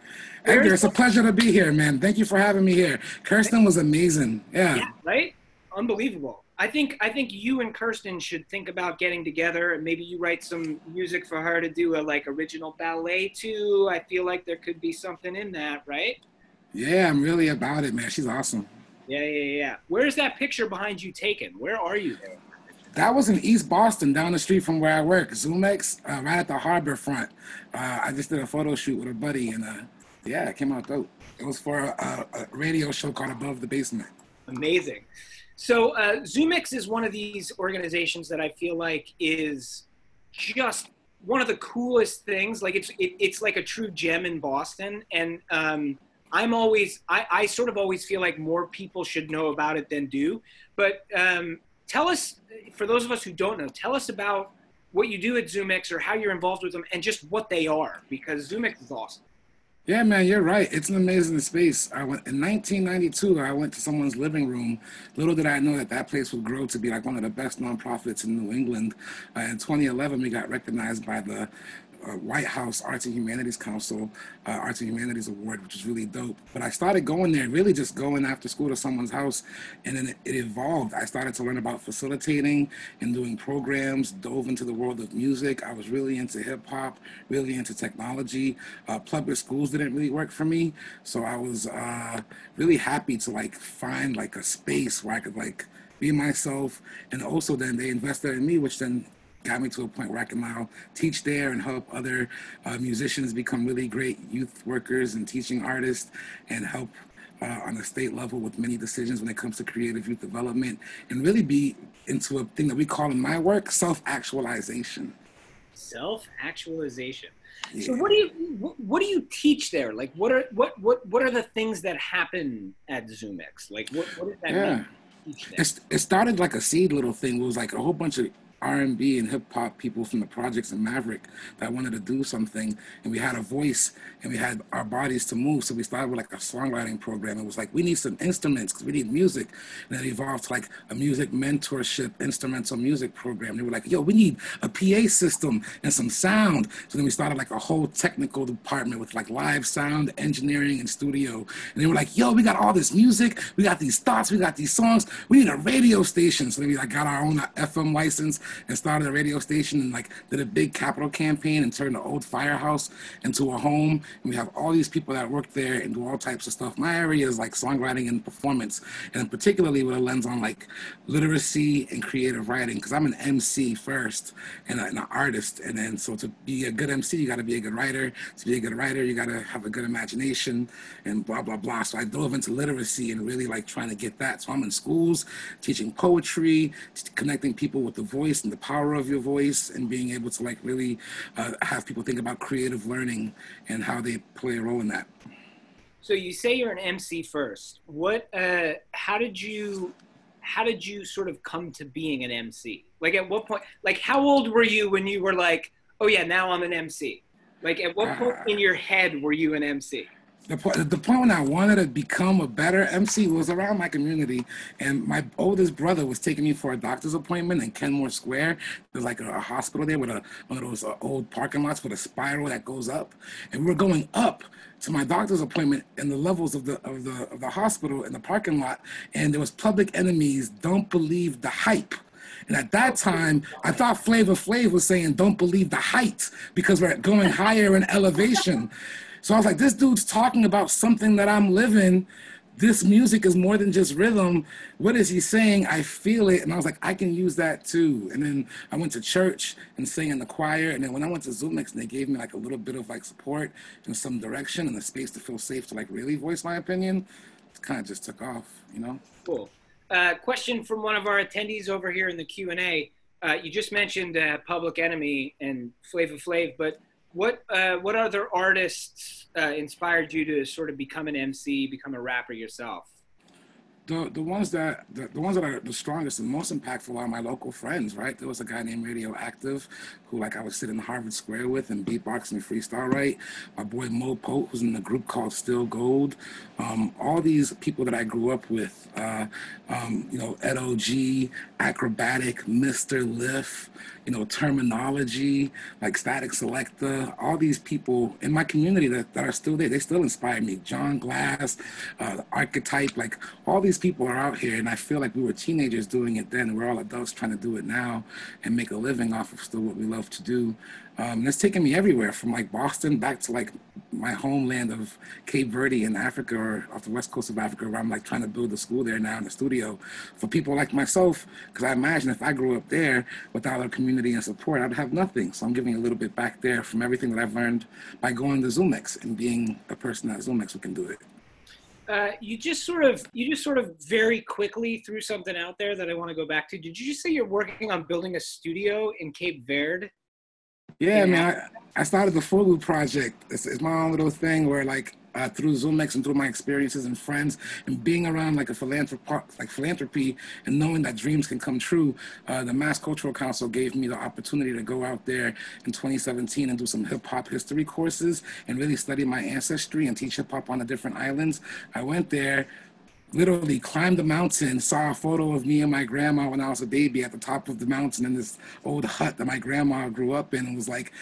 Edgar, it's a pleasure to be here, man. Thank you for having me here. Chrystyn was amazing. Yeah, right? Unbelievable. I think you and Chrystyn should think about getting together, and maybe you write some music for her to do a like original ballet too. I feel like there could be something in that, right? Yeah, I'm really about it, man. She's awesome. Yeah. Where is that picture behind you taken? Where are you there? That was in East Boston, down the street from where I work. ZUMIX, right at the harbor front. I just did a photo shoot with a buddy, and yeah, it came out dope. It was for a radio show called Above the Basement. Amazing. So ZUMIX is one of these organizations that I feel like is just one of the coolest things. Like it's like a true gem in Boston. And I sort of always feel like more people should know about it than do. But tell us, for those of us who don't know, tell us about what you do at ZUMIX, or how you're involved with them, and just what they are, because ZUMIX is awesome. Yeah, man, you're right. It's an amazing space. I went, in 1992, I went to someone's living room. Little did I know that that place would grow to be like one of the best nonprofits in New England. In 2011, we got recognized by the White House Arts and Humanities Council, Arts and Humanities Award, which was really dope. But I started going there, really just going after school to someone's house, and then it evolved. I started to learn about facilitating and doing programs, dove into the world of music. I was really into hip hop, really into technology. Public schools didn't really work for me. So I was really happy to like find like a space where I could like be myself. And also then they invested in me, which then got me to a point where I can now teach there and help other musicians become really great youth workers and teaching artists, and help on a state level with many decisions when it comes to creative youth development, and really be into a thing that we call in my work, self-actualization. Self-actualization. Yeah. So what do you teach there? Like what are the things that happen at ZUMIX? Like what does that mean? It started like a seed little thing. It was like a whole bunch of R&B and hip hop people from the projects in Maverick that wanted to do something, and we had a voice and we had our bodies to move. So we started with like a songwriting program. It was like, we need some instruments because we need music. And it evolved to like a music mentorship, instrumental music program. They were like, yo, we need a PA system and some sound. So then we started like a whole technical department with like live sound engineering and studio. And they were like, yo, we got all this music. We got these thoughts. We got these songs. We need a radio station. So then we like got our own FM license and started a radio station, and like did a big capital campaign and turned the old firehouse into a home. And we have all these people that work there and do all types of stuff. My area is like songwriting and performance, and particularly with a lens on like literacy and creative writing, because I'm an MC first and an artist. And then so to be a good MC, you got to be a good writer. To be a good writer, you got to have a good imagination and blah, blah, blah. So I dove into literacy and really like trying to get that. So I'm in schools teaching poetry, connecting people with the voice and the power of your voice, and being able to like really have people think about creative learning and how they play a role in that. So you say you're an MC first. What? How did you sort of come to being an MC? Like at what point? Like how old were you when you were like, oh yeah, now I'm an MC? Like at what point in your head were you an MC? The point when I wanted to become a better MC was around my community, and my oldest brother was taking me for a doctor's appointment in Kenmore Square. There's like a hospital there with one of those old parking lots with a spiral that goes up, and we were going up to my doctor's appointment in the levels of the hospital in the parking lot, and there was Public Enemy's "Don't Believe the Hype." And at that time, I thought Flavor Flav was saying, "Don't believe the heights," because we're going higher in elevation. So I was like, this dude's talking about something that I'm living. This music is more than just rhythm. What is he saying? I feel it. And I was like, I can use that too. And then I went to church and sang in the choir. And then when I went to ZUMIX, and they gave me like a little bit of like support and some direction and a space to feel safe to like really voice my opinion, it kind of just took off, you know? Cool. Question from one of our attendees over here in the Q&A. You just mentioned Public Enemy and Flavor Flav, but what other artists inspired you to sort of become an MC, become a rapper yourself? The ones that are the strongest and most impactful are my local friends, right? There was a guy named Radioactive, who like I would sit in Harvard Square with and beatbox and freestyle, right? My boy Mo Pote, who's in the group called Still Gold. All these people that I grew up with, you know, Ed OG, Acrobatic, Mr. Liff, you know, Terminology, like Static Selecta, all these people in my community that are still there, they still inspire me. John Glass, the Archetype, like all these people are out here, and I feel like we were teenagers doing it then, and we're all adults trying to do it now and make a living off of still what we love to do. And it's taken me everywhere, from like Boston back to like my homeland of Cape Verde in Africa, or off the west coast of Africa, where I'm like trying to build a school there now in the studio for people like myself, because I imagine if I grew up there without a community and support, I'd have nothing. So I'm giving a little bit back there from everything that I've learned by going to ZUMIX and being a person at ZUMIX who can do it. You just sort of very quickly threw something out there that I want to go back to. Did you just say you're working on building a studio in Cape Verde? Yeah, man. I started the Full Loop Project. It's my own little thing where, like, through ZUMIX and through my experiences and friends and being around like a philanthropy and knowing that dreams can come true, the Mass Cultural Council gave me the opportunity to go out there in 2017 and do some hip hop history courses and really study my ancestry and teach hip hop on the different islands. I went there, literally climbed the mountain, saw a photo of me and my grandma when I was a baby at the top of the mountain in this old hut that my grandma grew up in, and was like,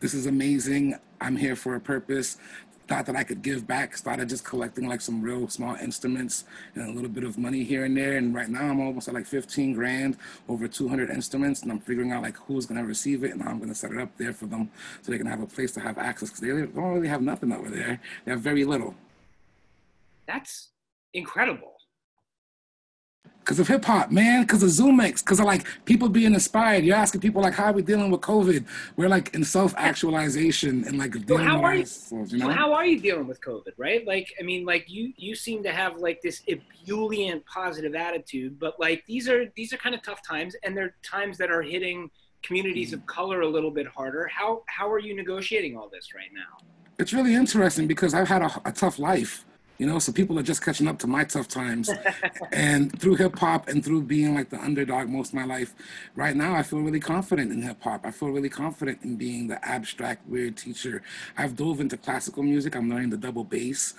this is amazing. I'm here for a purpose. Thought that I could give back, started just collecting like some real small instruments and a little bit of money here and there. And right now I'm almost at like 15 grand, over 200 instruments. And I'm figuring out like who's gonna receive it and how I'm gonna set it up there for them so they can have a place to have access, because they don't really have nothing over there. They have very little. That's incredible. Because of hip hop, man, because of ZUMIX, because of like people being inspired. You're asking people like, how are we dealing with COVID? We're like in self-actualization and like dealing with ourselves, you know? So how are you dealing with COVID, right? Like, I mean, like you seem to have like this ebullient positive attitude, but like these are kind of tough times, and they're times that are hitting communities of color a little bit harder. How are you negotiating all this right now? It's really interesting because I've had a tough life. You know, so people are just catching up to my tough times. And through hip hop and through being like the underdog most of my life, right now I feel really confident in hip hop. I feel really confident in being the abstract, weird teacher. I've dove into classical music. I'm learning the double bass,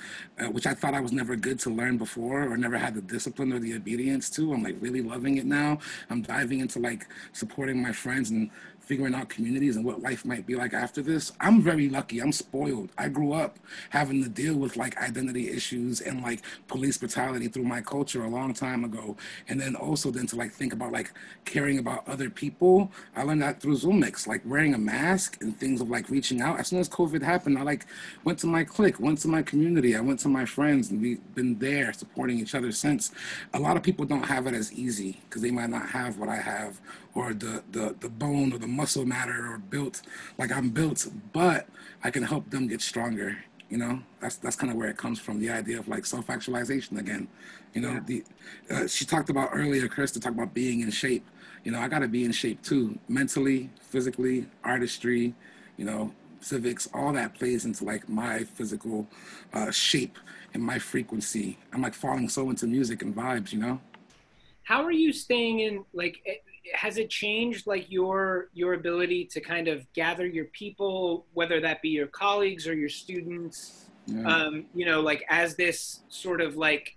which I thought I was never good to learn before or never had the discipline or the obedience to. I'm like really loving it now. I'm diving into like supporting my friends and figuring out communities and what life might be like after this. I'm very lucky, I'm spoiled. I grew up having to deal with like identity issues and like police brutality through my culture a long time ago. And then also then to like think about like caring about other people. I learned that through ZUMIX, like wearing a mask and things of like reaching out. As soon as COVID happened, I like went to my clique, went to my community, I went to my friends, and we've been there supporting each other since. A lot of people don't have it as easy because they might not have what I have, or the bone or the muscle matter or built like I'm built, but I can help them get stronger. You know, that's kind of where it comes from, the idea of like self-actualization again. You know, yeah. She talked about earlier, Chrystyn talked about being in shape. You know, I gotta be in shape too, mentally, physically, artistry, you know, civics, all that plays into like my physical shape and my frequency. I'm like falling so into music and vibes, you know? How are you staying in, like, has it changed like your ability to kind of gather your people, whether that be your colleagues or your students, yeah. You know, like as this sort of like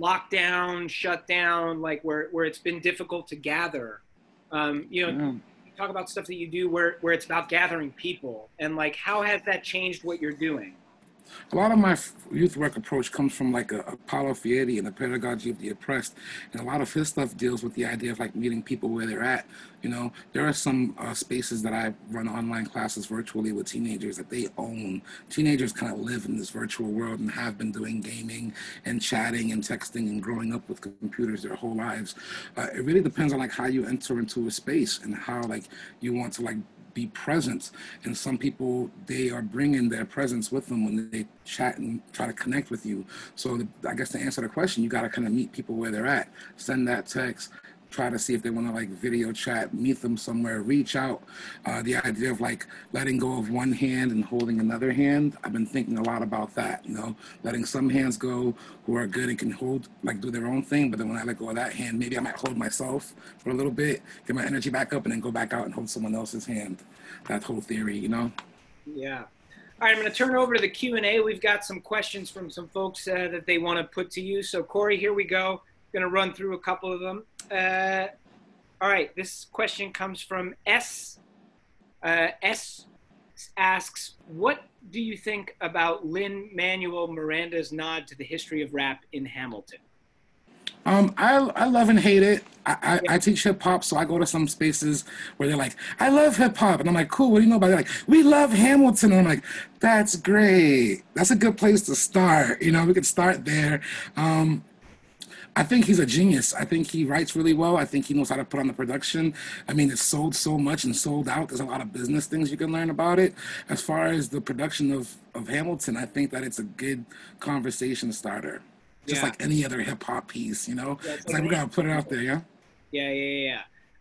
lockdown, shutdown, like where it's been difficult to gather, you know, yeah. Talk about stuff that you do where it's about gathering people, and like how has that changed what you're doing? A lot of my youth work approach comes from like a Paulo Freire and the pedagogy of the oppressed, and a lot of his stuff deals with the idea of like meeting people where they're at. You know, there are some spaces that I run online classes virtually with teenagers that they own. Teenagers kind of live in this virtual world and have been doing gaming and chatting and texting and growing up with computers their whole lives. It really depends on like how you enter into a space and how like you want to like be present. And some people, they are bringing their presence with them when they chat and try to connect with you. So I guess to answer the question, you got to kind of meet people where they're at, send that text, try to see if they want to like video chat, meet them somewhere, reach out. The idea of like letting go of one hand and holding another hand, I've been thinking a lot about that, you know, letting some hands go who are good and can hold, like do their own thing. But then when I let go of that hand, maybe I might hold myself for a little bit, get my energy back up, and then go back out and hold someone else's hand. That whole theory, you know? Yeah. All right, I'm going to turn over to the Q&A. We've got some questions from some folks that they want to put to you. So Corey, here we go. Going to run through a couple of them. All right, this question comes from S. S asks, what do you think about Lin-Manuel Miranda's nod to the history of rap in Hamilton? I love and hate it. I teach hip hop, so I go to some spaces where they're like, I love hip hop. And I'm like, cool, what do you know about it? They're like, we love Hamilton. And I'm like, that's great. That's a good place to start. You know, we could start there. I think he's a genius. I think he writes really well. I think he knows how to put on the production. I mean, it's sold so much and sold out. There's a lot of business things you can learn about it. As far as the production of Hamilton, I think that it's a good conversation starter. Just like any other hip hop piece, you know? Yeah, it's like, we're gonna put it out there, yeah? Yeah, yeah,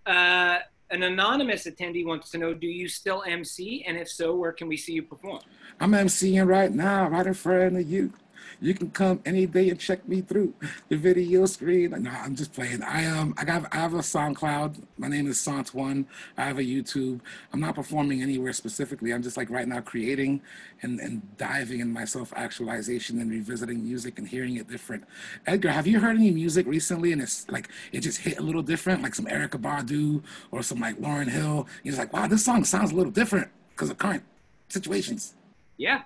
yeah. An anonymous attendee wants to know, do you still MC? And if so, where can we see you perform? I'm MCing right now, right in front of you. You can come any day and check me through the video screen. No, I'm just playing. I have a SoundCloud. My name is Santuan. I have a YouTube. I'm not performing anywhere specifically. I'm just like right now creating and diving in my self-actualization and revisiting music and hearing it different. Edgar, have you heard any music recently and it's like, it just hit a little different, like some Erykah Badu or some like Lauryn Hill? You're like, wow, this song sounds a little different because of current situations. Yeah.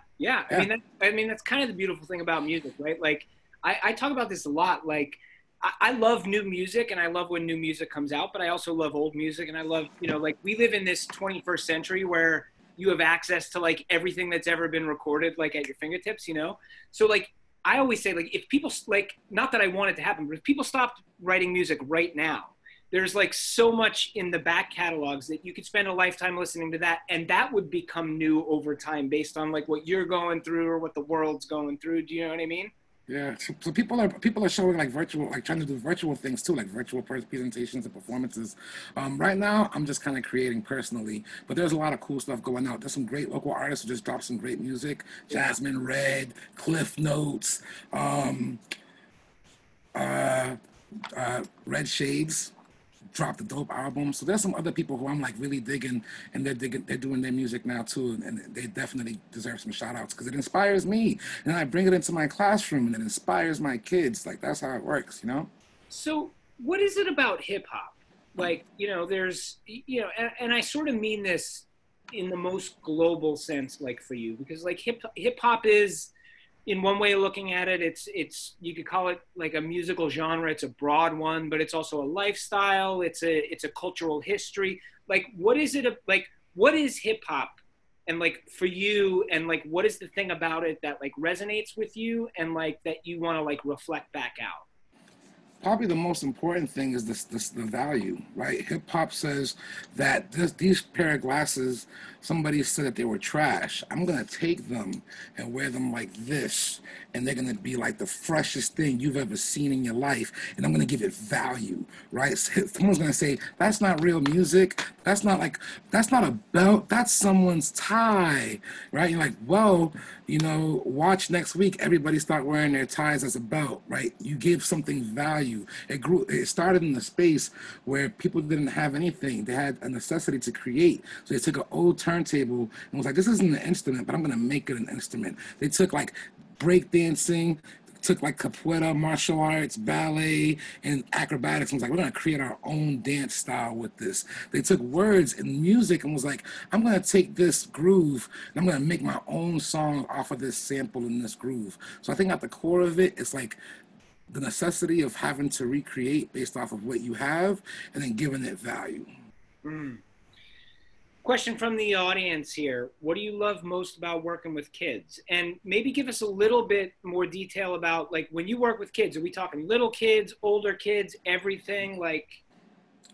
I mean, that's kind of the beautiful thing about music, right? Like, I talk about this a lot. Like, I love new music, and I love when new music comes out, but I also love old music, and I love, you know, like, we live in this 21st century where you have access to, like, everything that's ever been recorded, like, at your fingertips, you know? So, like, I always say, like, if people, like, not that I want it to happen, but if people stopped writing music right now, there's, like, so much in the back catalogs that you could spend a lifetime listening to that, and that would become new over time based on, like, what you're going through or what the world's going through. Do you know what I mean? Yeah. So people are showing, like, virtual, like, trying to do virtual things, too, like virtual presentations and performances. Right now, I'm just kind of creating personally, but there's a lot of cool stuff going out. There's some great local artists who just dropped some great music. Jasmine Redd, Cliff Notes, Red Shades dropped a dope album. So there's some other people who I'm like really digging, and they're doing their music now too, and they definitely deserve some shout outs because it inspires me, and I bring it into my classroom, and it inspires my kids. Like, that's how it works, you know? So what is it about hip hop? Like, you know, there's, you know, and I sort of mean this in the most global sense, like for you, because like hip hop is, in one way of looking at it, it's you could call it like a musical genre. It's a broad one, but it's also a lifestyle. It's a cultural history. Like, what is it? Like, what is hip hop? And like for you, and like, what is the thing about it that like resonates with you, and like that you want to like reflect back out? Probably the most important thing is the value, right? Hip hop says that these pair of glasses, somebody said that they were trash. I'm gonna take them and wear them like this, and they're gonna be like the freshest thing you've ever seen in your life, and I'm gonna give it value, right? Someone's gonna say, that's not real music. That's not like, that's not a belt, that's someone's tie, right? You're like, well, you know, watch next week, everybody start wearing their ties as a belt, right? You give something value. It grew. It started in a space where people didn't have anything. They had a necessity to create. So they took an old turntable and was like, "This isn't an instrument, but I'm gonna make it an instrument." They took like breakdancing, took like capoeira, martial arts, ballet, and acrobatics, and was like, "We're gonna create our own dance style with this." They took words and music and was like, "I'm gonna take this groove and I'm gonna make my own song off of this sample in this groove." So I think at the core of it, it's like the necessity of having to recreate based off of what you have and then giving it value. Mm. Question from the audience here. What do you love most about working with kids? And maybe give us a little bit more detail about like when you work with kids, are we talking little kids, older kids, everything? Like,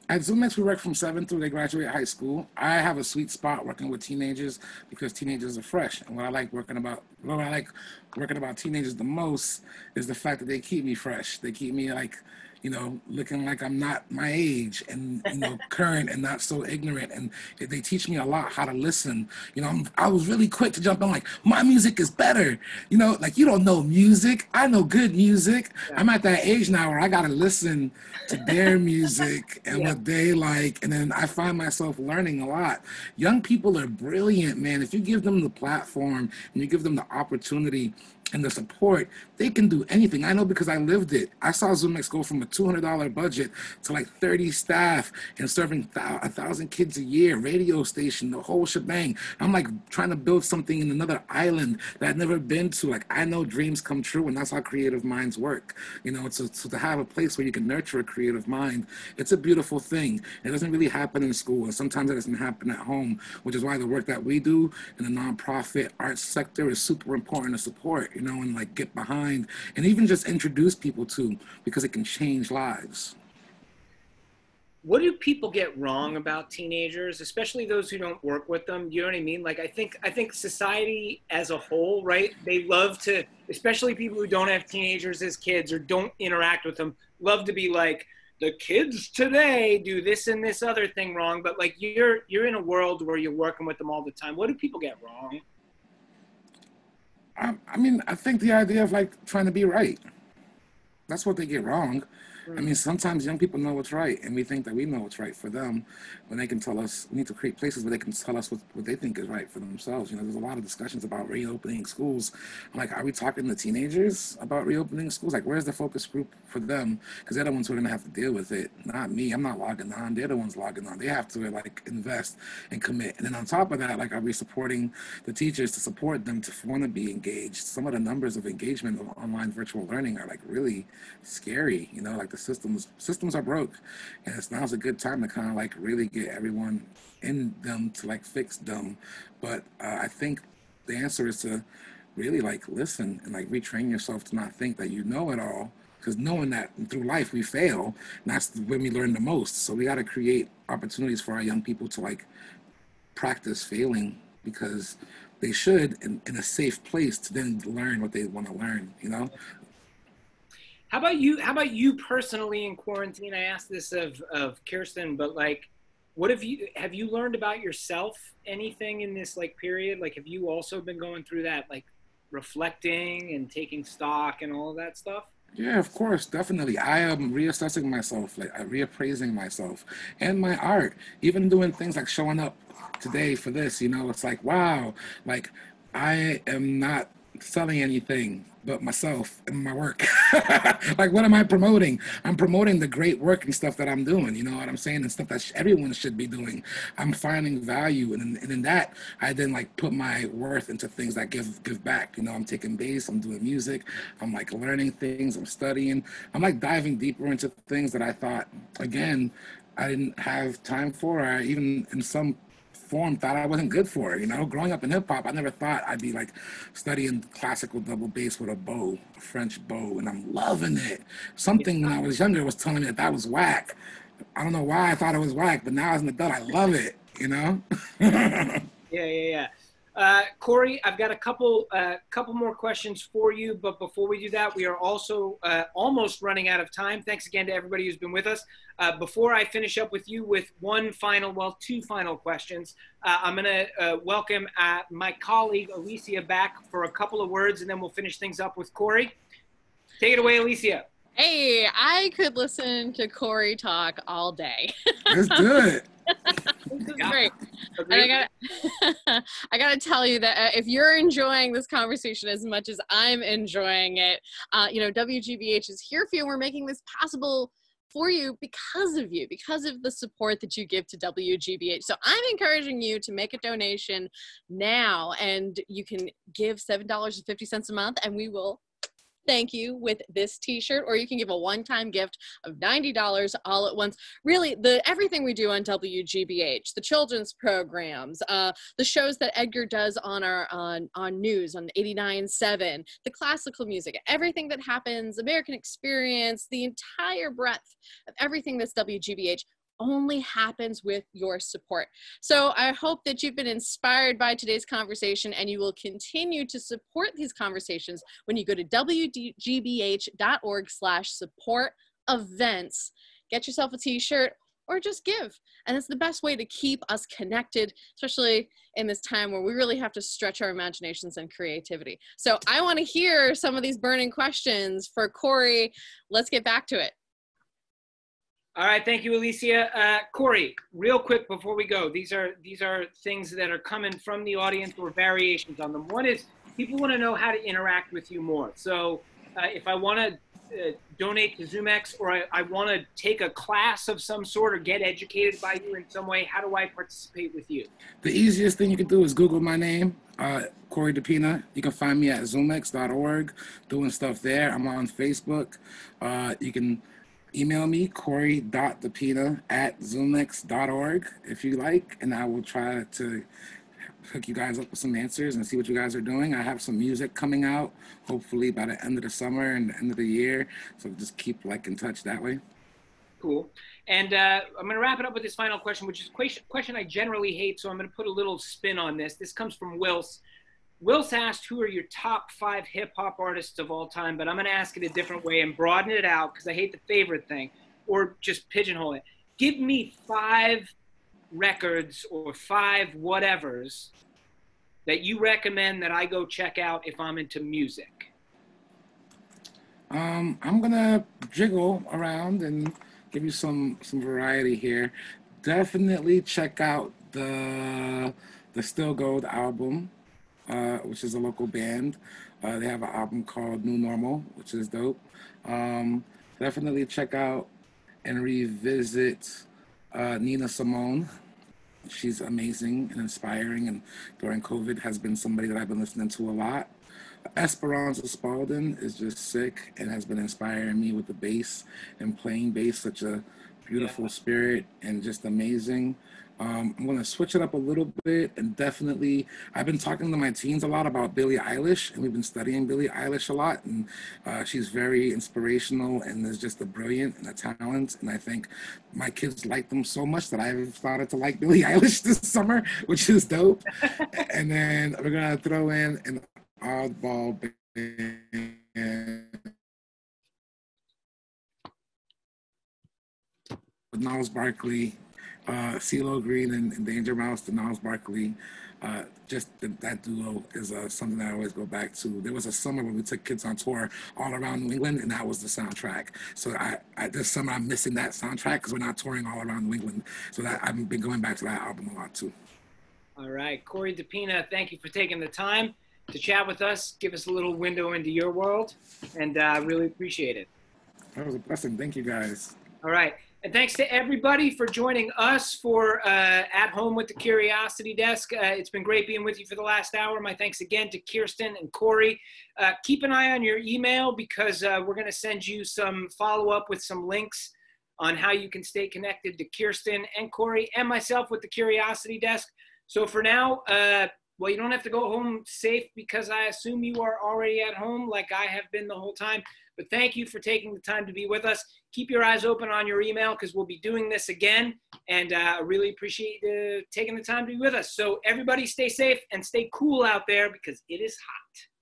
at ZUMIX, we work from 7 through they graduate high school. I have a sweet spot working with teenagers because teenagers are fresh. And what I like working about teenagers the most is the fact that they keep me fresh. They keep me like, you know, looking like I'm not my age and, you know, current and not so ignorant. And they teach me a lot how to listen. You know, I was really quick to jump on like, my music is better. You know, like, you don't know music. I know good music. Yeah. I'm at that age now where I got to listen to their music and what they like. And then I find myself learning a lot. Young people are brilliant, man. If you give them the platform and you give them the opportunity and the support, they can do anything. I know because I lived it. I saw ZUMIX go from a $200 budget to like 30 staff and serving 1,000 kids a year, radio station, the whole shebang. I'm like trying to build something in another island that I've never been to. Like, I know dreams come true, and that's how creative minds work. You know, so to have a place where you can nurture a creative mind, it's a beautiful thing. It doesn't really happen in school, and sometimes it doesn't happen at home, which is why the work that we do in the nonprofit arts sector is super important to support, you know, and like get behind and even just introduce people to, because it can change lives. What do people get wrong about teenagers, especially those who don't work with them? You know what I mean? Like, I think society as a whole, right? They love to, especially people who don't have teenagers as kids or don't interact with them, love to be like, the kids today do this and this other thing wrong, but like you're in a world where you're working with them all the time. What do people get wrong? I mean, I think the idea of like trying to be right, that's what they get wrong. I mean, sometimes young people know what's right, and we think that we know what's right for them, when they can tell us, we need to create places where they can tell us what they think is right for themselves. You know, there's a lot of discussions about reopening schools. I'm like, are we talking to teenagers about reopening schools? Like, where's the focus group for them? Because they're the ones who are going to have to deal with it. Not me. I'm not logging on. They're the ones logging on. They have to, like, invest and commit. And then on top of that, like, are we supporting the teachers to support them to want to be engaged? Some of the numbers of engagement of online virtual learning are, like, really scary, you know? Like, the systems are broke, and it's now's a good time to kind of like really get everyone in them to like fix them. But I think the answer is to really like listen and like retrain yourself to not think that you know it all, because knowing that through life we fail, and that's when we learn the most. So we got to create opportunities for our young people to like practice failing, because they should in a safe place to then learn what they want to learn, you know. How about you? How about you personally in quarantine? I asked this of Chrystyn, but like, what have you learned about yourself? Anything in this like period? Like, have you also been going through that, like, reflecting and taking stock and all of that stuff? Yeah, of course, definitely. I am reassessing myself, like reappraising myself and my art. Even doing things like showing up today for this, you know, it's like, wow, like I am not selling anything but myself and my work. Like, what am I promoting? I'm promoting the great work and stuff that I'm doing, you know what I'm saying? And stuff that everyone should be doing. I'm finding value, and in that, I then like put my worth into things that give back. You know, I'm taking bass, I'm doing music, I'm like learning things, I'm studying. I'm like diving deeper into things that I thought, again, I didn't have time for, or even in some form thought I wasn't good for, you know? Growing up in hip hop, I never thought I'd be like studying classical double bass with a bow, a French bow, and I'm loving it. Something when I was younger was telling me that was whack. I don't know why I thought it was whack, but now as an adult, I love it, you know? Yeah. Corey, I've got a couple more questions for you, but before we do that, we are also almost running out of time. Thanks again to everybody who's been with us. Before I finish up with you with two final questions, I'm going to welcome my colleague Alicia back for a couple of words, and then we'll finish things up with Corey. Take it away, Alicia. Hey, I could listen to Corey talk all day. Let's do it. This is great. And I gotta tell you that if you're enjoying this conversation as much as I'm enjoying it, you know, WGBH is here for you. We're making this possible for you, because of the support that you give to WGBH. So I'm encouraging you to make a donation now, and you can give $7.50 a month, and we will thank you with this t-shirt, or you can give a one-time gift of $90 all at once. Really, everything we do on WGBH, the children's programs, the shows that Edgar does on news, on 89.7, the classical music, everything that happens, American Experience, the entire breadth of everything that's WGBH only happens with your support. So I hope that you've been inspired by today's conversation, and you will continue to support these conversations when you go to wgbh.org/support events. Get yourself a t-shirt, or just give. And it's the best way to keep us connected, especially in this time where we really have to stretch our imaginations and creativity. So I want to hear some of these burning questions for Corey. Let's get back to it. All right, thank you, Alicia. Corey, real quick before we go, these are things that are coming from the audience or variations on them. One is, people want to know how to interact with you more. So if I want to donate to ZUMIX, or I want to take a class of some sort or get educated by you in some way, how do I participate with you? The easiest thing you can do is Google my name, Corey DePina. You can find me at ZUMIX.org, doing stuff there. I'm on Facebook. You can email me, corey.depina@zumix.org, if you like, and I will try to hook you guys up with some answers and see what you guys are doing. I have some music coming out, hopefully by the end of the summer and the end of the year, so just keep like in touch that way. Cool. And I'm going to wrap it up with this final question, which is a question I generally hate, so I'm going to put a little spin on this. This comes from Wills. Wills asked, who are your top 5 hip hop artists of all time? But I'm going to ask it a different way and broaden it out, because I hate the favorite thing. or just pigeonhole it. Give me 5 records or 5 whatevers that you recommend that I go check out if I'm into music. I'm gonna jiggle around and give you some variety here. Definitely check out the Still Gold album, which is a local band. They have an album called New Normal, which is dope. Definitely check out and revisit Nina Simone. She's amazing and inspiring, and during COVID has been somebody that I've been listening to a lot. Esperanza Spalding is just sick and has been inspiring me with the bass and playing bass, such a beautiful spirit and just amazing. I'm going to switch it up a little bit, and definitely, I've been talking to my teens a lot about Billie Eilish, and we've been studying Billie Eilish a lot, and she's very inspirational, and there's just a brilliant and a talent, and I think my kids like them so much that I've started to like Billie Eilish this summer, which is dope. And then we're going to throw in an oddball band with Gnarls Barkley, CeeLo Green and Danger Mouse, and Gnarls Barkley. That duo is something that I always go back to. There was a summer when we took kids on tour all around New England, and that was the soundtrack. So this summer I'm missing that soundtrack because we're not touring all around New England. So that, I've been going back to that album a lot too. All right, Corey DePina, thank you for taking the time to chat with us, give us a little window into your world, and I really appreciate it. That was a blessing, thank you guys. All right. And thanks to everybody for joining us for At Home with the Curiosity Desk. It's been great being with you for the last hour. My thanks again to Chrystyn and Corey. Keep an eye on your email, because we're going to send you some follow-up with some links on how you can stay connected to Chrystyn and Corey and myself with the Curiosity Desk. So for now, well, you don't have to go home safe, because I assume you are already at home like I have been the whole time. But thank you for taking the time to be with us. Keep your eyes open on your email, because we'll be doing this again. And I really appreciate taking the time to be with us. So everybody stay safe and stay cool out there, because it is hot.